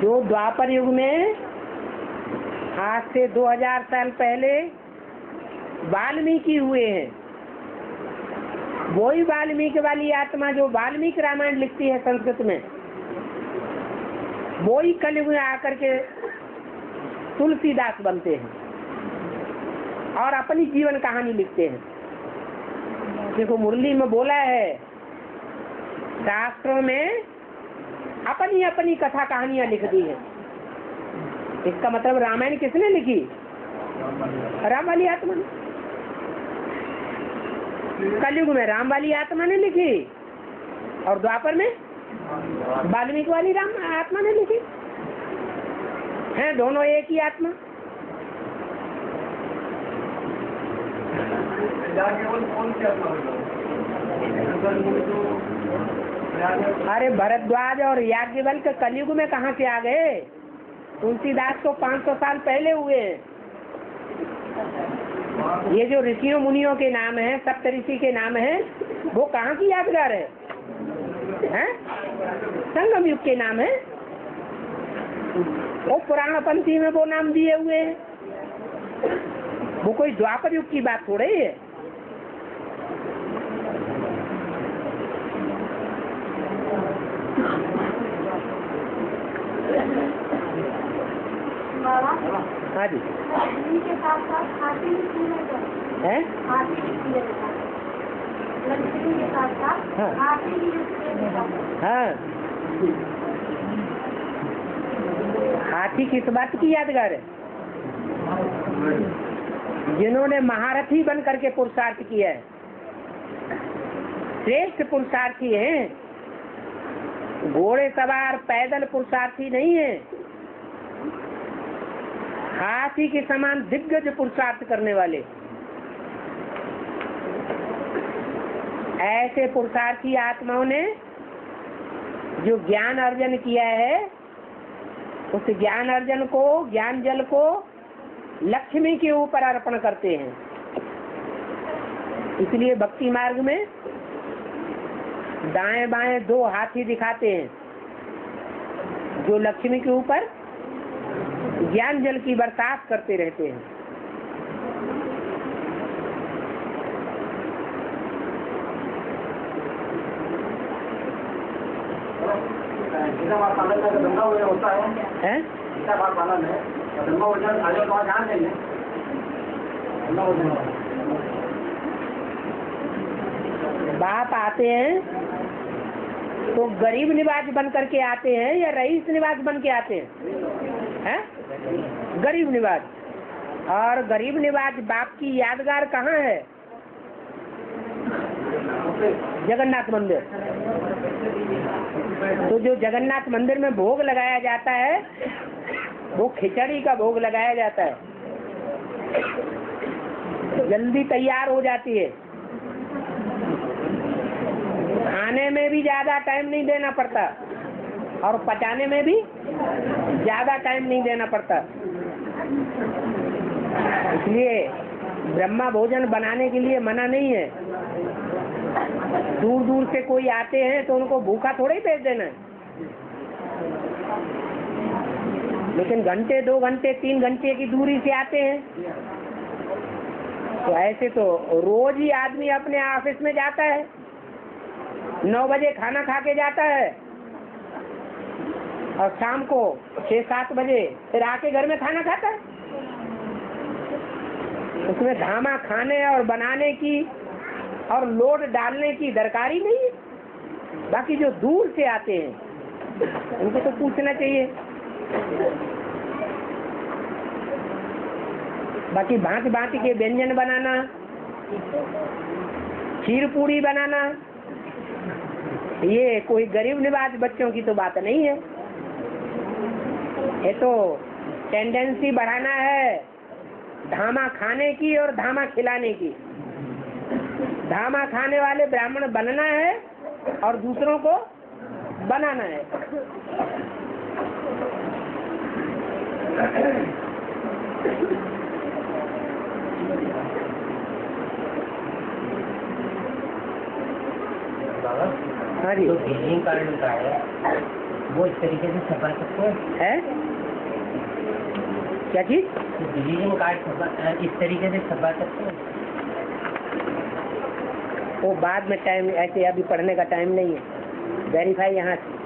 जो द्वापर युग में आज से 2000 साल पहले वाल्मीकि हुए हैं, वही वाल्मीकि वाली आत्मा जो वाल्मीकि रामायण लिखती है संस्कृत में, वो ही कलयुग में आकर के तुलसीदास बनते हैं और अपनी जीवन कहानी लिखते हैं। देखो मुरली में बोला है, शास्त्रों में अपनी अपनी कथा कहानियाँ लिख दी है। इसका मतलब रामायण किसने लिखी? राम वाली आत्मा ने। कलयुग में राम वाली आत्मा ने लिखी और द्वापर में वाल्मीकि वाली राम आत्मा ने लिखी है। दोनों एक ही आत्मा। अरे भरद्वाज और याज्ञवल्क्य कलयुग में कहाँ से आ गए? तुलसीदास को 500 साल पहले हुए हैं। ये जो ऋषियों मुनियों के नाम है, सप्तऋषि के नाम है, वो कहाँ की यादगार है? संगम युग के नाम है। वो पुराणपंथी में वो नाम दिए हुए हैं। वो कोई द्वापर युग की बात हो रही है। हाँ जी, के साथ साथ है? हाथी किस बात की यादगार है? जिन्होंने महारथी बन करके पुरुषार्थ किया है, श्रेष्ठ पुरुषार्थी हैं, घोड़े सवार पैदल पुरुषार्थी नहीं है, हाथी के समान दिग्गज पुरुषार्थ करने वाले, ऐसे पुरुषार्थी आत्माओं ने जो ज्ञान अर्जन किया है, उस ज्ञान अर्जन को, ज्ञान जल को लक्ष्मी के ऊपर अर्पण करते हैं। इसलिए भक्ति मार्ग में दाएं बाएं दो हाथी दिखाते हैं जो लक्ष्मी के ऊपर ज्ञान जल की बरसात करते रहते हैं। होता है बाप आते हैं तो गरीब निवाज बन करके आते हैं या रईस निवाज बन के आते हैं? हैं? गरीब निवाज। और गरीब निवाज बाप की यादगार कहाँ है? जगन्नाथ मंदिर। तो जो जगन्नाथ मंदिर में भोग लगाया जाता है वो खिचड़ी का भोग लगाया जाता है, जल्दी तैयार हो जाती है, खाने में भी ज्यादा टाइम नहीं देना पड़ता और पचाने में भी ज्यादा टाइम नहीं देना पड़ता। इसलिए ब्रह्मा भोजन बनाने के लिए मना नहीं है। दूर दूर से कोई आते हैं तो उनको भूखा थोड़ा ही भेज देना है, लेकिन घंटे दो घंटे तीन घंटे की दूरी से आते हैं। तो ऐसे तो रोज ही आदमी अपने ऑफिस में जाता है, 9 बजे खाना खा के जाता है और शाम को 6-7 बजे फिर आके घर में खाना खाता है। उसमें धामा खाने और बनाने की और लोड डालने की दरकार ही नहीं है। बाकी जो दूर से आते हैं उनको तो पूछना चाहिए। बाकी भांति भांति के व्यंजन बनाना, खीर पूरी बनाना, ये कोई गरीब निवाज बच्चों की तो बात नहीं है। ये तो टेंडेंसी बढ़ाना है धामा खाने की और धामा खिलाने की। धामा खाने वाले ब्राह्मण बनना है और दूसरों को बनाना है। हाँ जी, कारण का है वो इस तरीके से छपा सकते है। क्या चीज? कार्ड इस तरीके से छपा सकते हैं। वो बाद में टाइम, ऐसे अभी पढ़ने का टाइम नहीं है। वेरीफाई यहाँ से।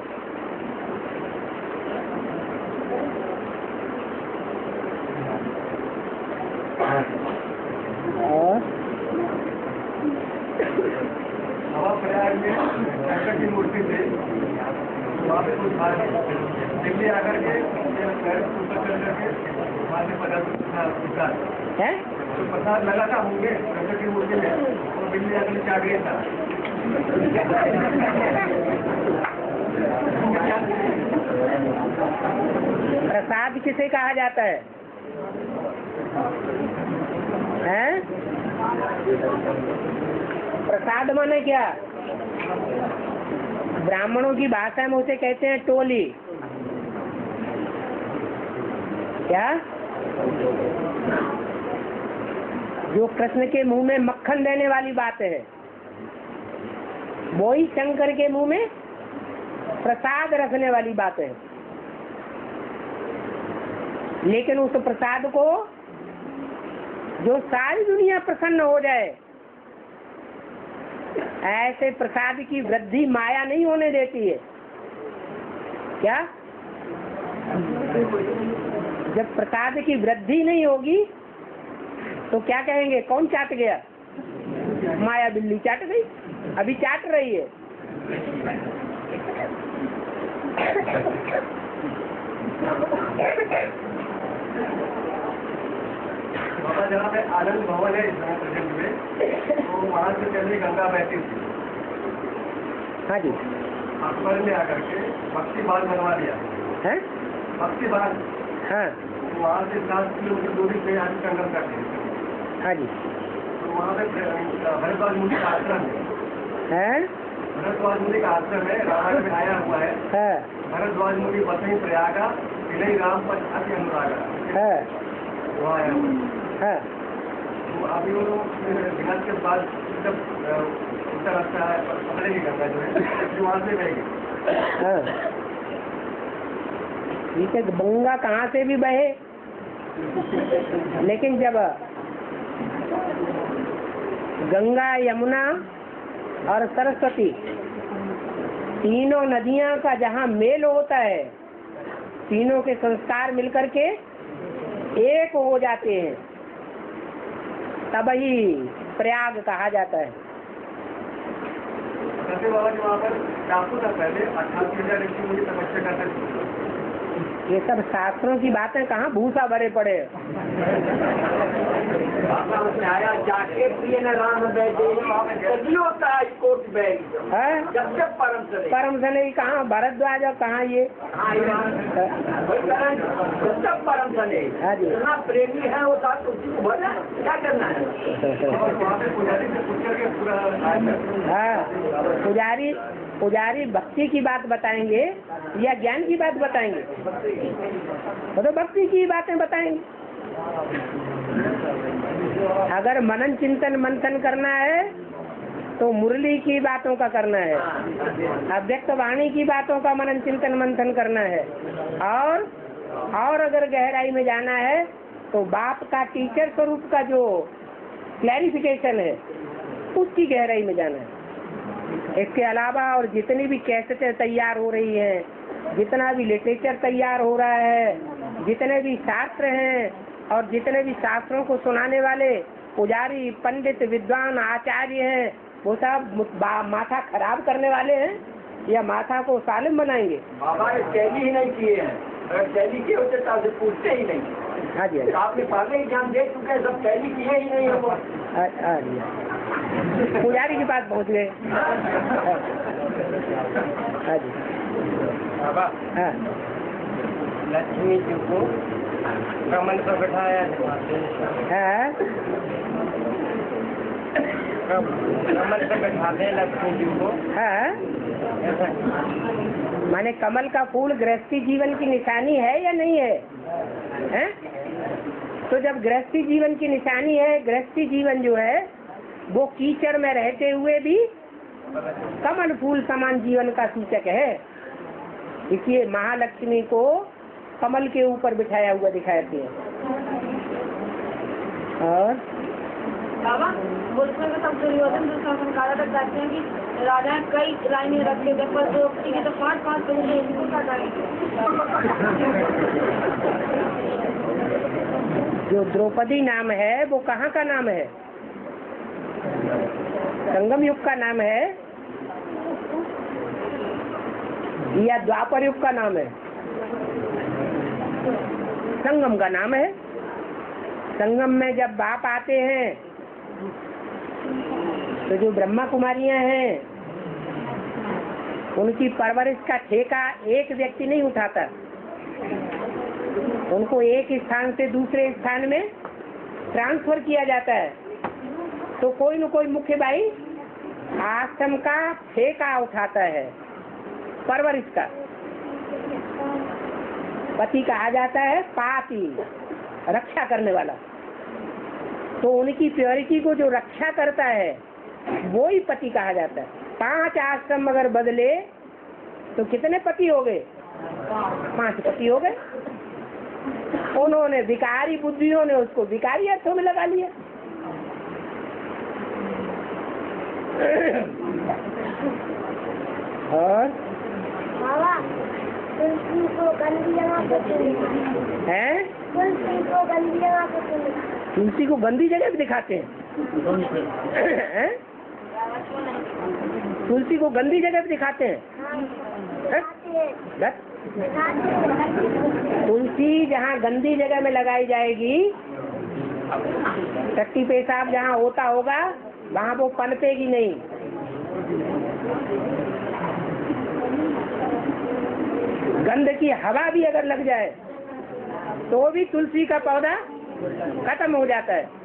प्रसाद किसे कहा जाता है? हैं? प्रसाद माने क्या? ब्राह्मणों की भाषा में उसे कहते हैं टोली। क्या? जो कृष्ण के मुंह में मक्खन देने वाली बात है, वो ही शंकर के मुंह में प्रसाद रखने वाली बात है। लेकिन उस प्रसाद को जो सारी दुनिया प्रसन्न हो जाए, ऐसे प्रसाद की वृद्धि माया नहीं होने देती है। क्या जब प्रसाद की वृद्धि नहीं होगी तो क्या कहेंगे, कौन चाट गया? माया बिल्ली चाट गई, अभी चाट रही है। जहाँ पे आनंद भवन है तो वहाँ से चल रही गंगा बहती थी। हाँ जी, अखबार में आकर के बक्सी बांध बनवा दिया है, बक्सी बांध। हाँ, वहाँ से 7 किलोमीटर दूरी पे आज कंगन कर दिया। हाँ जी, तो वहाँ पे भरतवाज मुनि का आश्रम है, भरतवाज मुनि का आश्रम है, रामायण में आया हुआ है। भरतवाज मुनि बसई प्रयागा विनय राम पर अति अनुरागा है, वहाँ आया हुआ है। तो अभी वो विनाश के बाद जब उत्तर आता है पकड़े नहीं करता जो है वहाँ से बहेगी। ठीक है, गंगा कहाँ से भी बहे, लेकिन जब गंगा यमुना और सरस्वती तीनों नदियाँ का जहाँ मेल होता है, तीनों के संस्कार मिलकर के एक हो जाते हैं, तब ही प्रयाग कहा जाता है। ये सब शास्त्रों की बातें कहाँ भूसा भरे पड़े। परम सने कहाँ भारद्वाज और कहाँ ये परम सने प्रेमी है वो साथ क्या करना है। हाँ, पुजारी पुजारी भक्ति की बात बताएंगे या ज्ञान की बात बताएंगे? मतलब भक्ति की बातें बताएंगे। अगर मनन चिंतन मंथन करना है तो मुरली की बातों का करना है, अव्यक्त वाणी की बातों का मनन चिंतन मंथन करना है। और अगर गहराई में जाना है तो बाप का टीचर स्वरूप का जो क्लैरिफिकेशन है उसकी गहराई में जाना है। इसके अलावा और जितनी भी कैसेटें तैयार हो रही हैं, जितना भी लिटरेचर तैयार हो रहा है, जितने भी शास्त्र हैं और जितने भी शास्त्रों को सुनाने वाले पुजारी पंडित विद्वान आचार्य हैं, वो सब माथा खराब करने वाले हैं या माथा को सालिम बनाएंगे। बाबा ने शैली ही नहीं किए हैं, शैली के होते तो आपसे पूछते ही नहीं। हाँ जी, आपने पहले ही ज्ञान दे चुके हैं, सब शैली किए ही नहीं है। पुजारी के पास पहुँच गए। हाँ जी, बाबा लक्ष्मी जी को कमल पर बैठाया है, कमल पर बैठाते लक्ष्मी जी को। हाँ, माने कमल का फूल गृहस्थी जीवन की निशानी है या नहीं है? हैं? तो जब गृहस्थी जीवन की निशानी है, गृहस्थी जीवन जो है वो कीचड़ में रहते हुए भी कमल फूल समान जीवन का सूचक है, इसलिए महालक्ष्मी को कमल के ऊपर बिठाया हुआ दिखाते हैं। और बाबा उसमें भी सब दुर्योधन दुशासन कारा तक जाते हैं कि राजा कई लाइने रखते थे पर जो तो 5-5 बजे इनको काटेंगे। जो द्रौपदी नाम है वो कहाँ का नाम है? संगम युग का नाम है या द्वापर युग का नाम है? संगम का नाम है। संगम में जब बाप आते हैं तो जो ब्रह्मा कुमारियां हैं उनकी परवरिश का ठेका एक व्यक्ति नहीं उठाता, उनको एक स्थान से दूसरे स्थान में ट्रांसफर किया जाता है। तो कोई न कोई मुख्य भाई आश्रम का ठेका उठाता है, परवरिश का। पति कहा जाता है पाति, रक्षा करने वाला। तो उनकी प्योरिटी को जो रक्षा करता है वो ही पति कहा जाता है। 5 आश्रम अगर बदले तो कितने पति हो गए? 5 पति हो गए। उन्होंने भिखारी बुद्धियों ने उसको भिखारी हाथों में लगा लिया। और तुलसी को गंदी जगह पे तुलसी को गंदी जगह पे दिखाते हैं, तुलसी को गंदी जगह पे दिखाते हैं। तुलसी जहाँ गंदी जगह में लगाई जाएगी, टट्टी पेशाब जहाँ होता होगा वहाँ वो पनपेगी नहीं। गंध की हवा भी अगर लग जाए तो भी तुलसी का पौधा खत्म हो जाता है।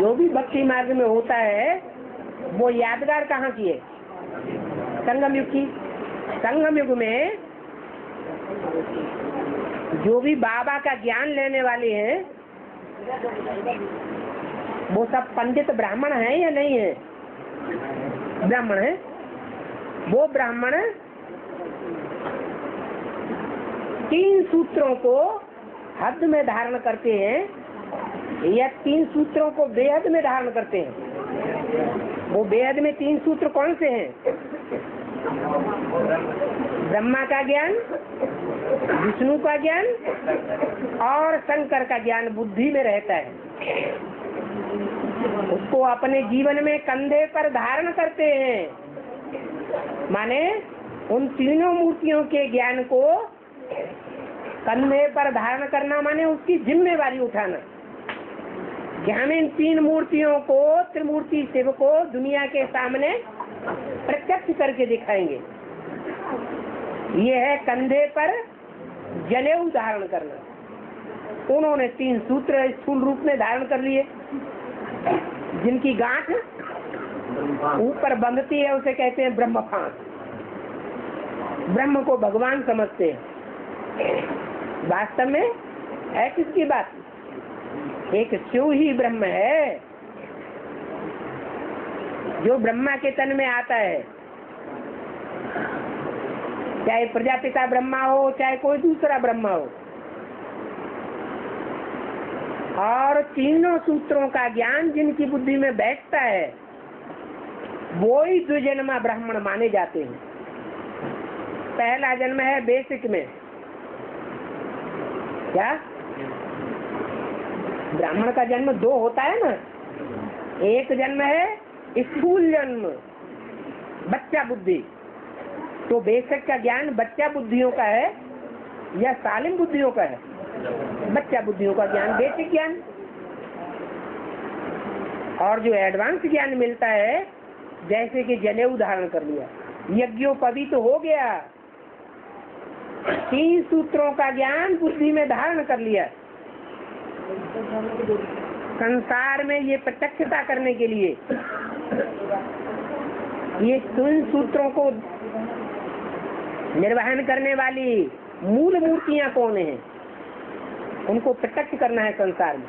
जो भी भक्ति मार्ग में होता है वो यादगार कहाँ की है? संगम युग की। संगम युग में जो भी बाबा का ज्ञान लेने वाले हैं वो सब पंडित ब्राह्मण हैं या नहीं है? ब्राह्मण है। वो ब्राह्मण 3 सूत्रों को हद में धारण करते हैं या 3 सूत्रों को बेहद में धारण करते हैं। वो बेहद में 3 सूत्र कौन से हैं? ब्रह्मा का ज्ञान, विष्णु का ज्ञान और शंकर का ज्ञान बुद्धि में रहता है। उसको अपने जीवन में कंधे पर धारण करते हैं, माने उन तीनों मूर्तियों के ज्ञान को कंधे पर धारण करना माने उसकी जिम्मेवारी उठाना कि हमें इन 3 मूर्तियों को, त्रिमूर्ति शिव को दुनिया के सामने प्रत्यक्ष करके दिखाएंगे। ये है कंधे पर जनेऊ धारण करना। उन्होंने 3 सूत्र स्थूल रूप में धारण कर लिए। जिनकी गांठ ऊपर बंधती है उसे कहते हैं ब्रह्म फांस। ब्रह्म को भगवान समझते हैं। वास्तव में है किसकी बात? एक शिव ही ब्रह्म है। जो ब्रह्मा के तन में आता है, चाहे प्रजापिता ब्रह्मा हो चाहे कोई दूसरा ब्रह्मा हो, और 3 सूत्रों का ज्ञान जिनकी बुद्धि में बैठता है वो ही द्विजन्मा ब्राह्मण माने जाते हैं। पहला जन्म है बेसिक में, क्या ब्राह्मण का जन्म 2 होता है ना, एक जन्म है स्थूल जन्म बच्चा बुद्धि, तो बेसिक का ज्ञान बच्चा बुद्धियों का है या सालिम बुद्धियों का है? बच्चा बुद्धियों का ज्ञान बेसिक ज्ञान। और जो एडवांस ज्ञान मिलता है, जैसे कि जनेऊ धारण कर लिया, यज्ञोपवीत तो हो गया, 3 सूत्रों का ज्ञान बुद्धि में धारण कर लिया, संसार में ये प्रत्यक्षता करने के लिए। ये 3 सूत्रों को निर्वहन करने वाली मूल मूर्तियां कौन हैं? उनको प्रत्यक्ष करना है संसार में।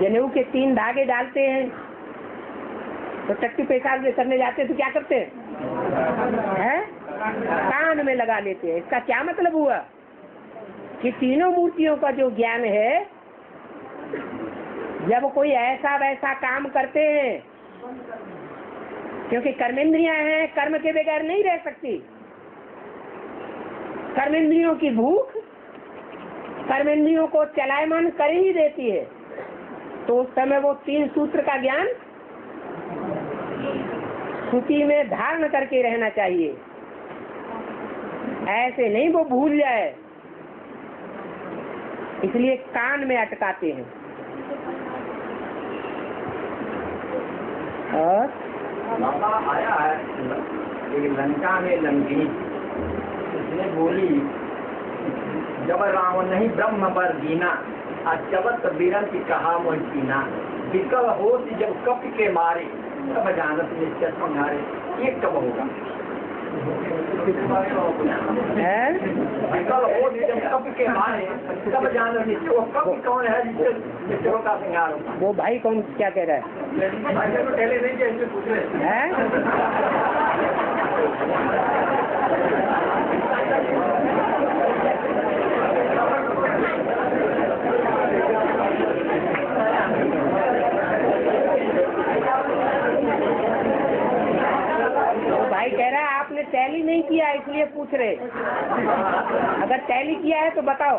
जनेऊ के 3 धागे डालते हैं तो टट्टी पेशाब करने जाते तो क्या करते हैं? कान में लगा लेते हैं। इसका क्या मतलब हुआ कि 3 मूर्तियों का जो ज्ञान है, जब कोई ऐसा वैसा काम करते हैं, क्योंकि कर्मेंद्रियां हैं, कर्म के बगैर नहीं रह सकती। कर्मेंद्रियों की भूख कर्मेंद्रियों को चलायमान कर ही देती है, तो उस समय वो 3 सूत्र का ज्ञान श्रुति में धारण करके रहना चाहिए। ऐसे नहीं वो भूल जाए, इसलिए कान में अटकाते हैं। और बाबा आया है एक लंका में, लंकी उसने बोली जब रावण नहीं ब्रह्म पर जीना, आज जबत बीरन की कहा मोह जीना, विकल हो जब कप के मारे तब जानत निश्चय संहारे, ये कब होगा? है वो भाई कौन क्या कह रहा है? भाई कह रहा है आपने टैली नहीं किया इसलिए पूछ रहे, अगर टैली किया है तो बताओ।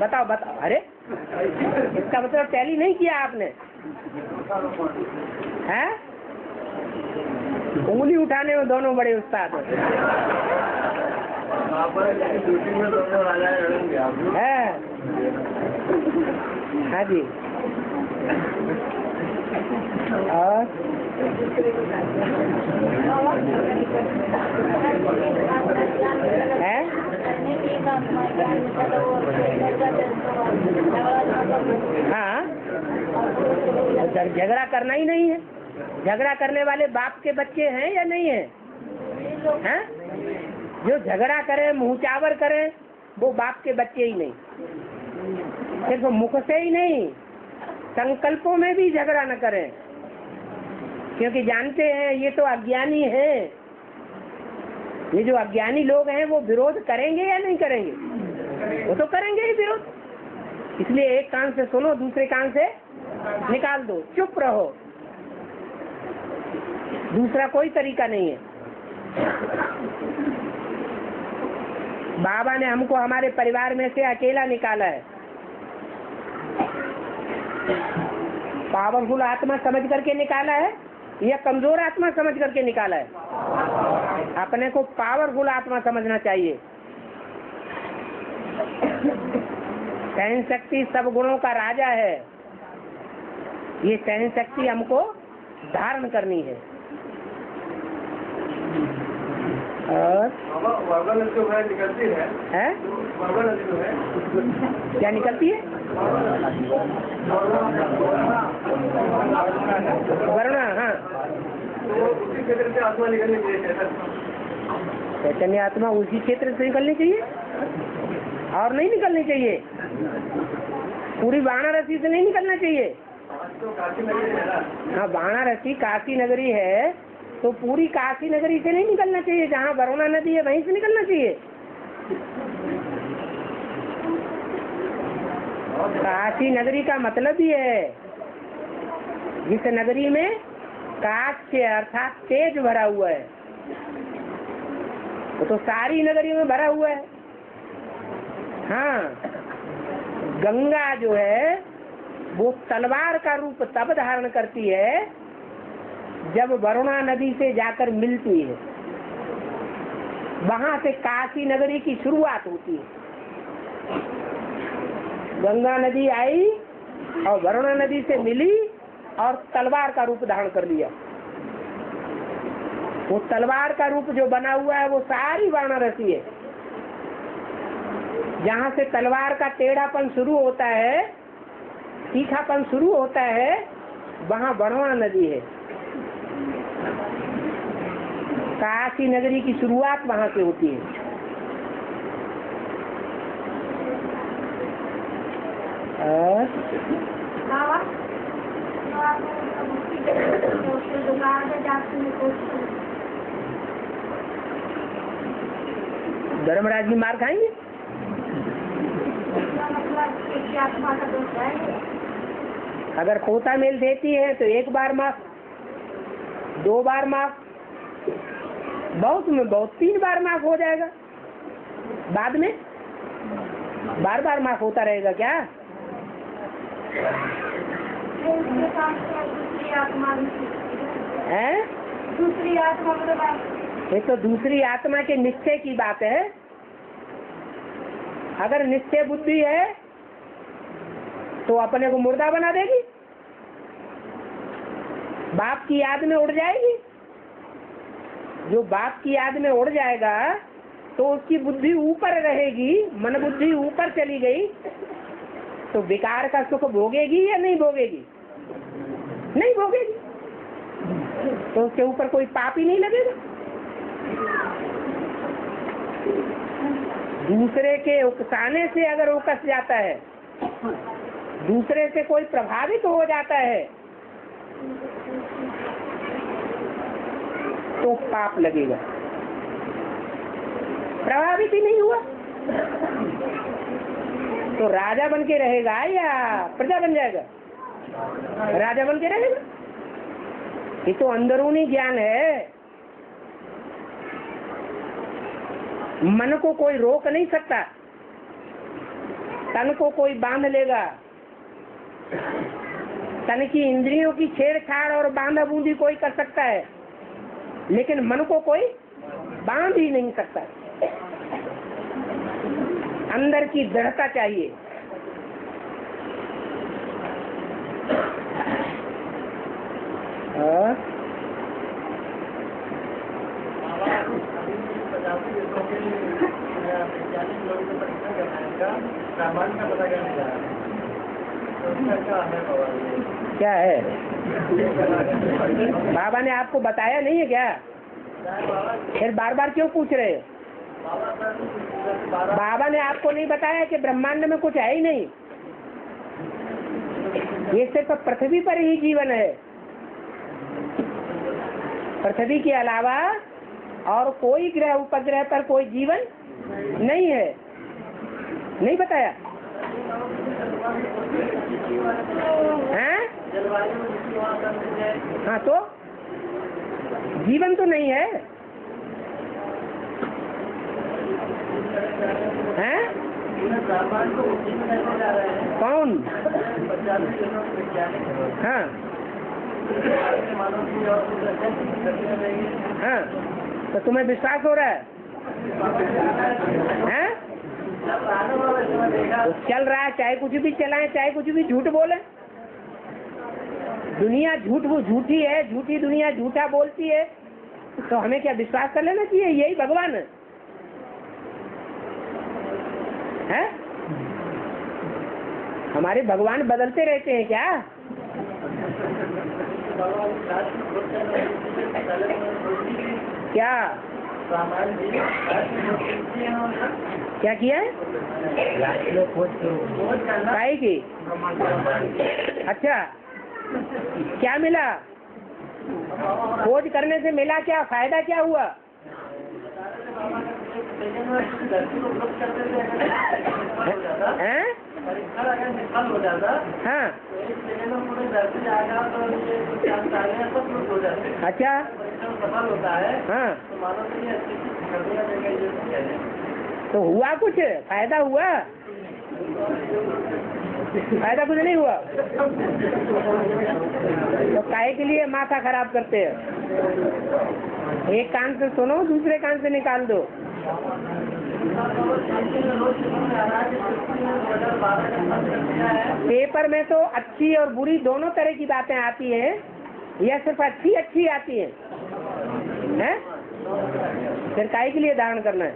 बताओ बताओ। अरे इसका मतलब टैली नहीं किया आपने है? उंगली उठाने में दोनों बड़े उस्ताद हैं। हाँ जी। और है? हाँ, झगड़ा करना ही नहीं है। झगड़ा करने वाले बाप के बच्चे हैं या नहीं है? हैं? जो झगड़ा करे, मुँह चावर करे, वो बाप के बच्चे ही नहीं। सिर्फ मुख से ही नहीं, संकल्पों में भी झगड़ा न करें, क्योंकि जानते हैं ये तो अज्ञानी है। ये जो अज्ञानी लोग हैं वो विरोध करेंगे या नहीं करेंगे? वो तो करेंगे ही विरोध। इसलिए एक कान से सुनो, दूसरे कान से निकाल दो, चुप रहो, दूसरा कोई तरीका नहीं है। बाबा ने हमको हमारे परिवार में से अकेला निकाला है, पावरफुल आत्मा समझ करके निकाला है या कमजोर आत्मा समझ करके निकाला है? अपने को पावरफुल आत्मा समझना चाहिए। सहन शक्ति सब गुणों का राजा है। ये सहन शक्ति हमको धारण करनी है। और निकलती है, है? क्या निकलती है? वरुणा। हाँ, चैतन्य आत्मा उसी क्षेत्र से निकलनी चाहिए और नहीं निकलनी चाहिए। पूरी वाराणसी से नहीं निकलना चाहिए। हाँ, वाराणसी काशी नगरी है तो पूरी काशी नगरी से नहीं निकलना चाहिए। जहाँ वरुणा नदी है वहीं से निकलना चाहिए। काशी नगरी का मतलब ये है जिस नगरी में काश के अर्थात तेज भरा हुआ है, वो तो सारी नगरी में भरा हुआ है। हाँ, गंगा जो है वो तलवार का रूप तब धारण करती है जब वरुणा नदी से जाकर मिलती है। वहाँ से काशी नगरी की शुरुआत होती है। गंगा नदी आई और वरुणा नदी से मिली और तलवार का रूप धारण कर लिया। वो तलवार का रूप जो बना हुआ है वो सारी वाराणसी है। जहाँ से तलवार का टेढ़ापन शुरू होता है, तीखापन शुरू होता है, वहाँ वरुणा नदी है। काशी नगरी की शुरुआत वहाँ से होती है। धर्मराज भी मार खाएंगे। अगर पोता मेल देती है तो एक बार माफ, दो बार माफ, बहुत में बहुत 3 बार माफ हो जाएगा। बाद में बार बार माफ होता रहेगा क्या? हैं? दूसरी आत्मा के बात। ये तो दूसरी आत्मा के निश्चय की बात है। अगर निश्चय बुद्धि है तो अपने को मुर्दा बना देगी, बाप की याद में उड़ जाएगी। जो बाप की याद में उड़ जाएगा तो उसकी बुद्धि ऊपर रहेगी, मन बुद्धि ऊपर चली गई तो विकार का सुख भोगेगी या नहीं भोगेगी? नहीं भोगेगी। तो उसके ऊपर कोई पाप ही नहीं लगेगा। दूसरे के उकसाने से अगर उकस जाता है, दूसरे से कोई प्रभावित हो जाता है तो पाप लगेगा। प्रभावित ही नहीं हुआ तो राजा बन के रहेगा या प्रजा बन जाएगा? राजा बन के रहेगा। ये तो अंदरूनी ज्ञान है, मन को कोई रोक नहीं सकता, तन को कोई बांध लेगा। तन की इंद्रियों की छेड़छाड़ और बांधा बूंदी कोई कर सकता है, लेकिन मन को कोई बांध ही नहीं सकता। अंदर की दृढ़ता चाहिए। क्या है बाबा ने आपको बताया नहीं है क्या? फिर बार बार क्यों पूछ रहे हैं? बाबा ने आपको नहीं बताया कि ब्रह्मांड में कुछ है ही नहीं, ये सिर्फ पृथ्वी पर ही जीवन है। पृथ्वी के अलावा और कोई ग्रह उपग्रह पर कोई जीवन नहीं है। नहीं बताया हैं? हाँ, तो जीवन तो नहीं है हैं? कौन? हाँ हाँ, तो तुम्हें विश्वास हो रहा है हैं? तो चल रहा है, चाहे कुछ भी चलाएं, चाहे कुछ भी झूठ बोले। दुनिया झूठ, वो झूठी है, झूठी दुनिया झूठा बोलती है, तो हमें क्या विश्वास कर लेना चाहिए? यही भगवान है। है? हमारे भगवान बदलते रहते हैं क्या? क्या क्या किया है भाई की? अच्छा, क्या मिला? खोज करने से मिला क्या फायदा? क्या हुआ? हाँ, अच्छा, हाँ, तो हुआ कुछ फायदा? हुआ फायदा? कुछ नहीं हुआ। तो काहे के लिए माथा खराब करते हैं? एक कान से सुनो, दूसरे कान से निकाल दो। पेपर में तो अच्छी और बुरी दोनों तरह की बातें आती हैं, या सिर्फ अच्छी अच्छी आती है? हैं? फिर काहे के लिए धारण करना है?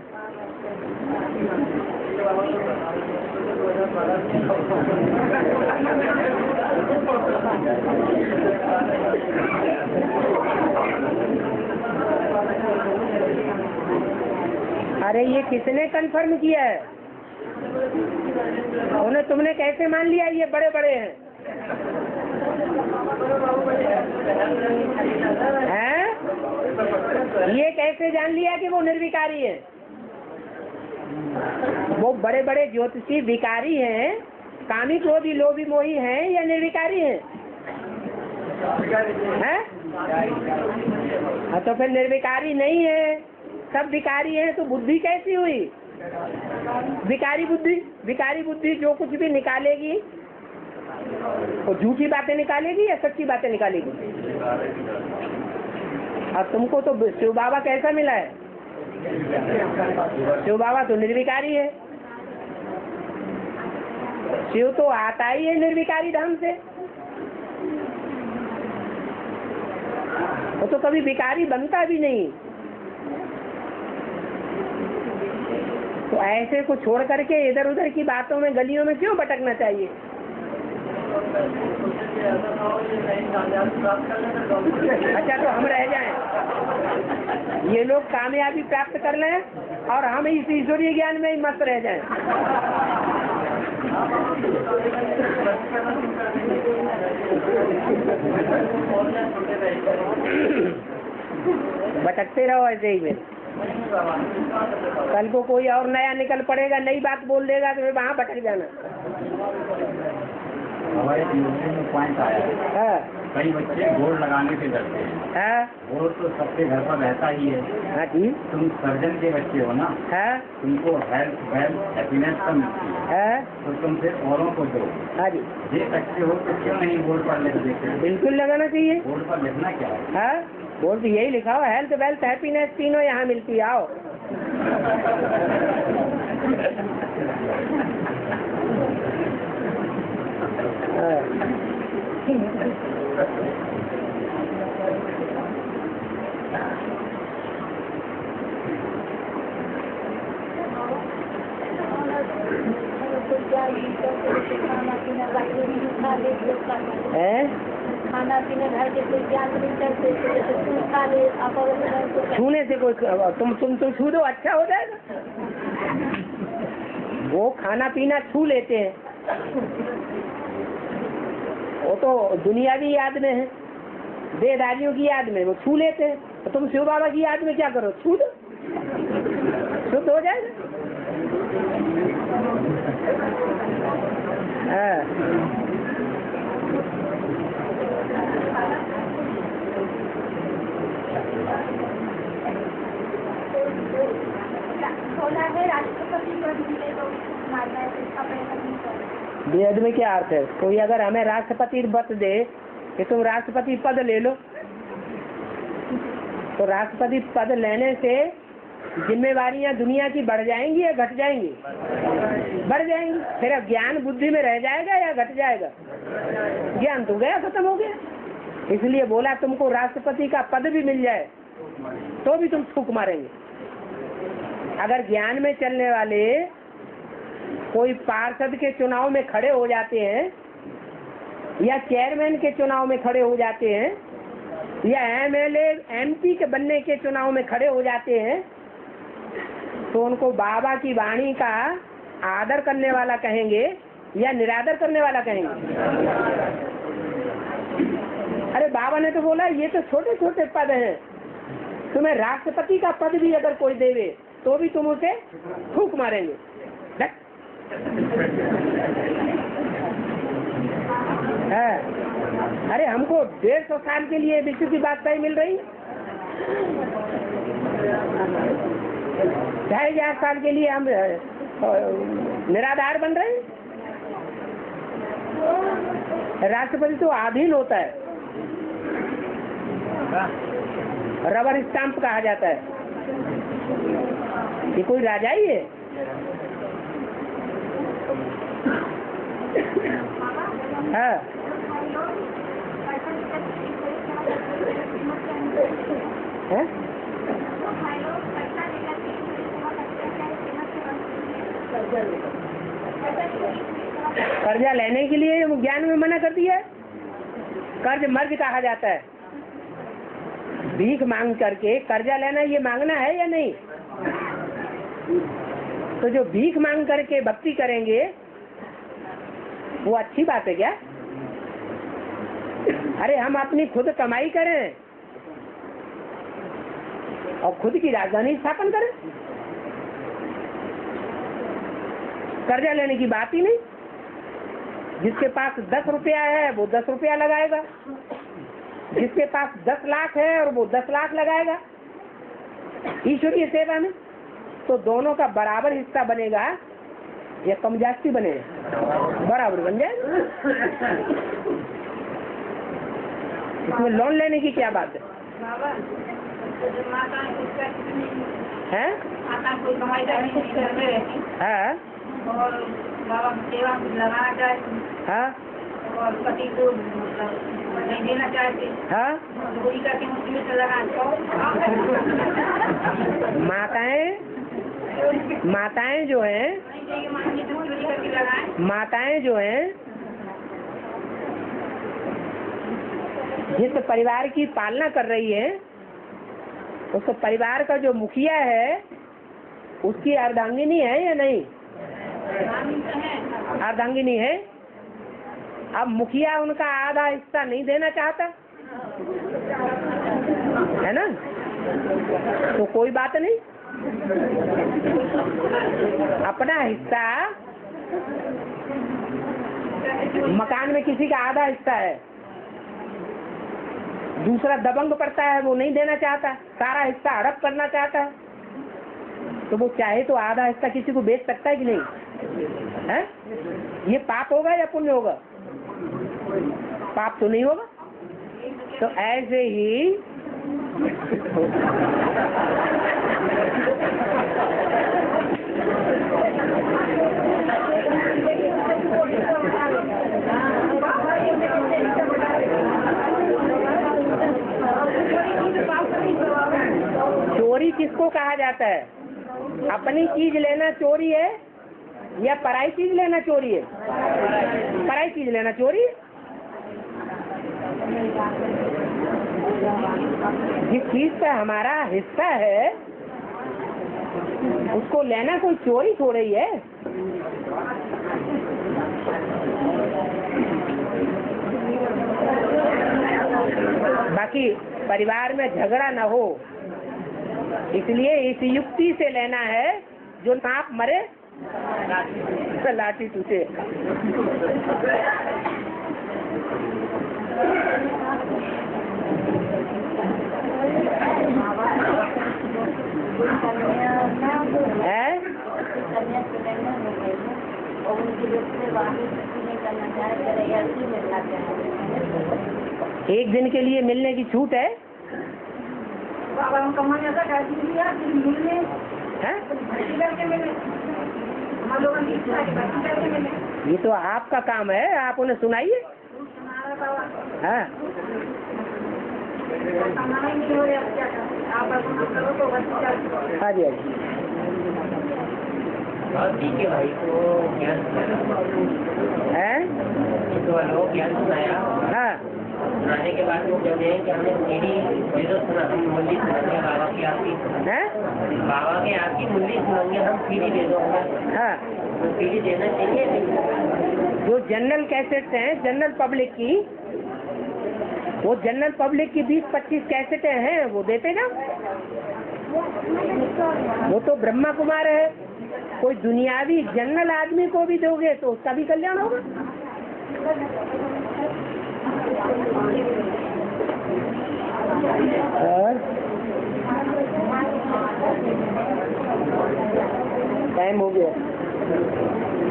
अरे ये किसने कंफर्म किया है? उन्हें तुमने कैसे मान लिया ये बड़े बड़े हैं? हैं? ये कैसे जान लिया कि वो निर्विकारी है? वो बड़े बड़े ज्योतिषी विकारी हैं, कामी क्रोधी लोभी मोही हैं या निर्विकारी हैं? हैं? तो फिर निर्विकारी नहीं है, सब विकारी है, तो बुद्धि कैसी हुई? विकारी बुद्धि। विकारी बुद्धि जो कुछ भी निकालेगी वो झूठी बातें निकालेगी या सच्ची बातें निकालेगी? और तुमको तो शिव बाबा कैसा मिला है? शिव बाबा तो निर्विकारी है। शिव तो आता ही है निर्विकारी ढंग से, वो तो कभी विकारी बनता भी नहीं। तो ऐसे को छोड़ करके इधर उधर की बातों में, गलियों में क्यों भटकना चाहिए? अच्छा तो हम रह जाएं, ये लोग कामयाबी प्राप्त कर लें और हम इस ईश्वरीय ज्ञान में ही मस्त रह जाएं। भटकते रहो ऐसे ही में, कल को कोई और नया निकल पड़ेगा, नई बात बोल देगा तो वहाँ भटक जाना। हमारे यूनियन में पॉइंट आया है, कई बच्चे घोड़ लगाने से डरते हैं। घोड़ तो सबके घर पर रहता ही है जी। तुम सर्जन के बच्चे हो ना, तुमको हेल्थ वेल्थ हैप्पीनेस सब मिलती है, तो तुम फिर औरों को दो। हाँ जी, ये अच्छे हो तो क्यों नहीं बोर्ड पर लिख देते? बिल्कुल लगाना चाहिए। बोर्ड पर लिखना क्या है? बोर्ड पर यही लिखा हो, हेल्थ वेल्थ हैप्पीनेस तीनों यहाँ मिलती, आओ। छूने से कोई, तुम छू दो अच्छा हो जाएगा। वो खाना पीना छू लेते हैं, वो तो दुनियावी याद में है, बेदारियों की याद में वो छू लेते हैं, तो तुम शिव बाबा की याद में क्या करो, छू दो, शुद्ध हो जाएगा। वेद में क्या अर्थ है? कोई अगर हमें राष्ट्रपति पद दे कि तुम राष्ट्रपति पद ले लो, तो राष्ट्रपति पद लेने से जिम्मेवारियां दुनिया की बढ़ जाएंगी या घट जाएंगी? बढ़ जाएंगी। फिर अब ज्ञान बुद्धि में रह जाएगा या घट जाएगा? ज्ञान तो गया, खत्म हो गया। इसलिए बोला तुमको राष्ट्रपति का पद भी मिल जाए तो भी तुम फूंक मारेंगे। अगर ज्ञान में चलने वाले कोई पार्षद के चुनाव में खड़े हो जाते हैं या चेयरमैन के चुनाव में खड़े हो जाते हैं या एमएलए एमपी के बनने के चुनाव में खड़े हो जाते हैं, तो उनको बाबा की वाणी का आदर करने वाला कहेंगे या निरादर करने वाला कहेंगे? अरे बाबा ने तो बोला ये तो छोटे छोटे पद हैं, तुम्हें राष्ट्रपति का पद भी अगर कोई देवे तो भी तुम उसे फूंक मारेंगे। अरे हमको 150 साल के लिए विश्व की बादशाही मिल रही, 2500 साल के लिए हम निराधार बन रहे हैं। राष्ट्रपति तो आधीन होता है, रबर स्टाम्प कहा जाता है। ये कोई राजा ही है? हाँ। है? कर्जा लेने के लिए ज्ञान में मना कर दिया है। कर्ज मर्ज कहा जाता है। भीख मांग करके कर्जा लेना ये मांगना है या नहीं? तो जो भीख मांग करके भक्ति करेंगे वो अच्छी बात है क्या? अरे हम अपनी खुद कमाई करें और खुद की राजधानी स्थापन करें, कर्जा लेने की बात ही नहीं। जिसके पास 10 रुपया है वो 10 रुपया लगाएगा, जिसके पास 10 लाख है और वो 10 लाख लगाएगा ईश्वरीय सेवा में, तो दोनों का बराबर हिस्सा बनेगा या कम जास्ती बनेगा? बराबर बन जाएगा। इसमें लोन लेने की क्या बात है? हैं? हाँ। हाँ। माताएं जो हैं जिस परिवार की पालना कर रही है उस परिवार का जो मुखिया है उसकी अर्धांगिनी है या नहीं? अर्धांगिनी है। अब मुखिया उनका आधा हिस्सा नहीं देना चाहता है ना, तो कोई बात नहीं, अपना हिस्सा। मकान में किसी का आधा हिस्सा है, दूसरा दबंग पड़ता है, वो नहीं देना चाहता, सारा हिस्सा हड़प करना चाहता है, तो वो चाहे तो आधा हिस्सा किसी को बेच सकता है कि नहीं? है ये पाप होगा या पुण्य होगा? पाप तो नहीं होगा। तो ऐसे ही चोरी किसको कहा जाता है? अपनी चीज लेना चोरी है या पराई चीज लेना चोरी है? पराई चीज लेना चोरी है। जिस चीज पे हमारा हिस्सा है उसको लेना कोई चोरी हो रही है? बाकी परिवार में झगड़ा न हो इसलिए इस युक्ति से लेना है, जो नाप मरे लाठी टूटे। एक दिन के लिए मिलने की छूट है। ये तो आपका काम है, आप उन्हें सुनाइए। हाँ, हाँ जी, ठीक है भाई। तो ज्ञान सुनाया, हाँ, सुनाने के बाद वो कहते हैं कि हमने मेरी मुरली सुनाएंगे बाबा की आपकी, है बाबा के आपकी मुरली सुनाएंगे हम, सीढ़ी दे दो। हाँ, तो सीढ़ी देना चाहिए। जो जनरल कैसेट हैं, जनरल पब्लिक की, वो जनरल पब्लिक की 20-25 कैसेटें हैं, वो देते ना। वो तो ब्रह्मा कुमार है, कोई दुनियावी जनरल आदमी को भी दोगे तो उसका भी कल्याण होगा। टाइम हो गया।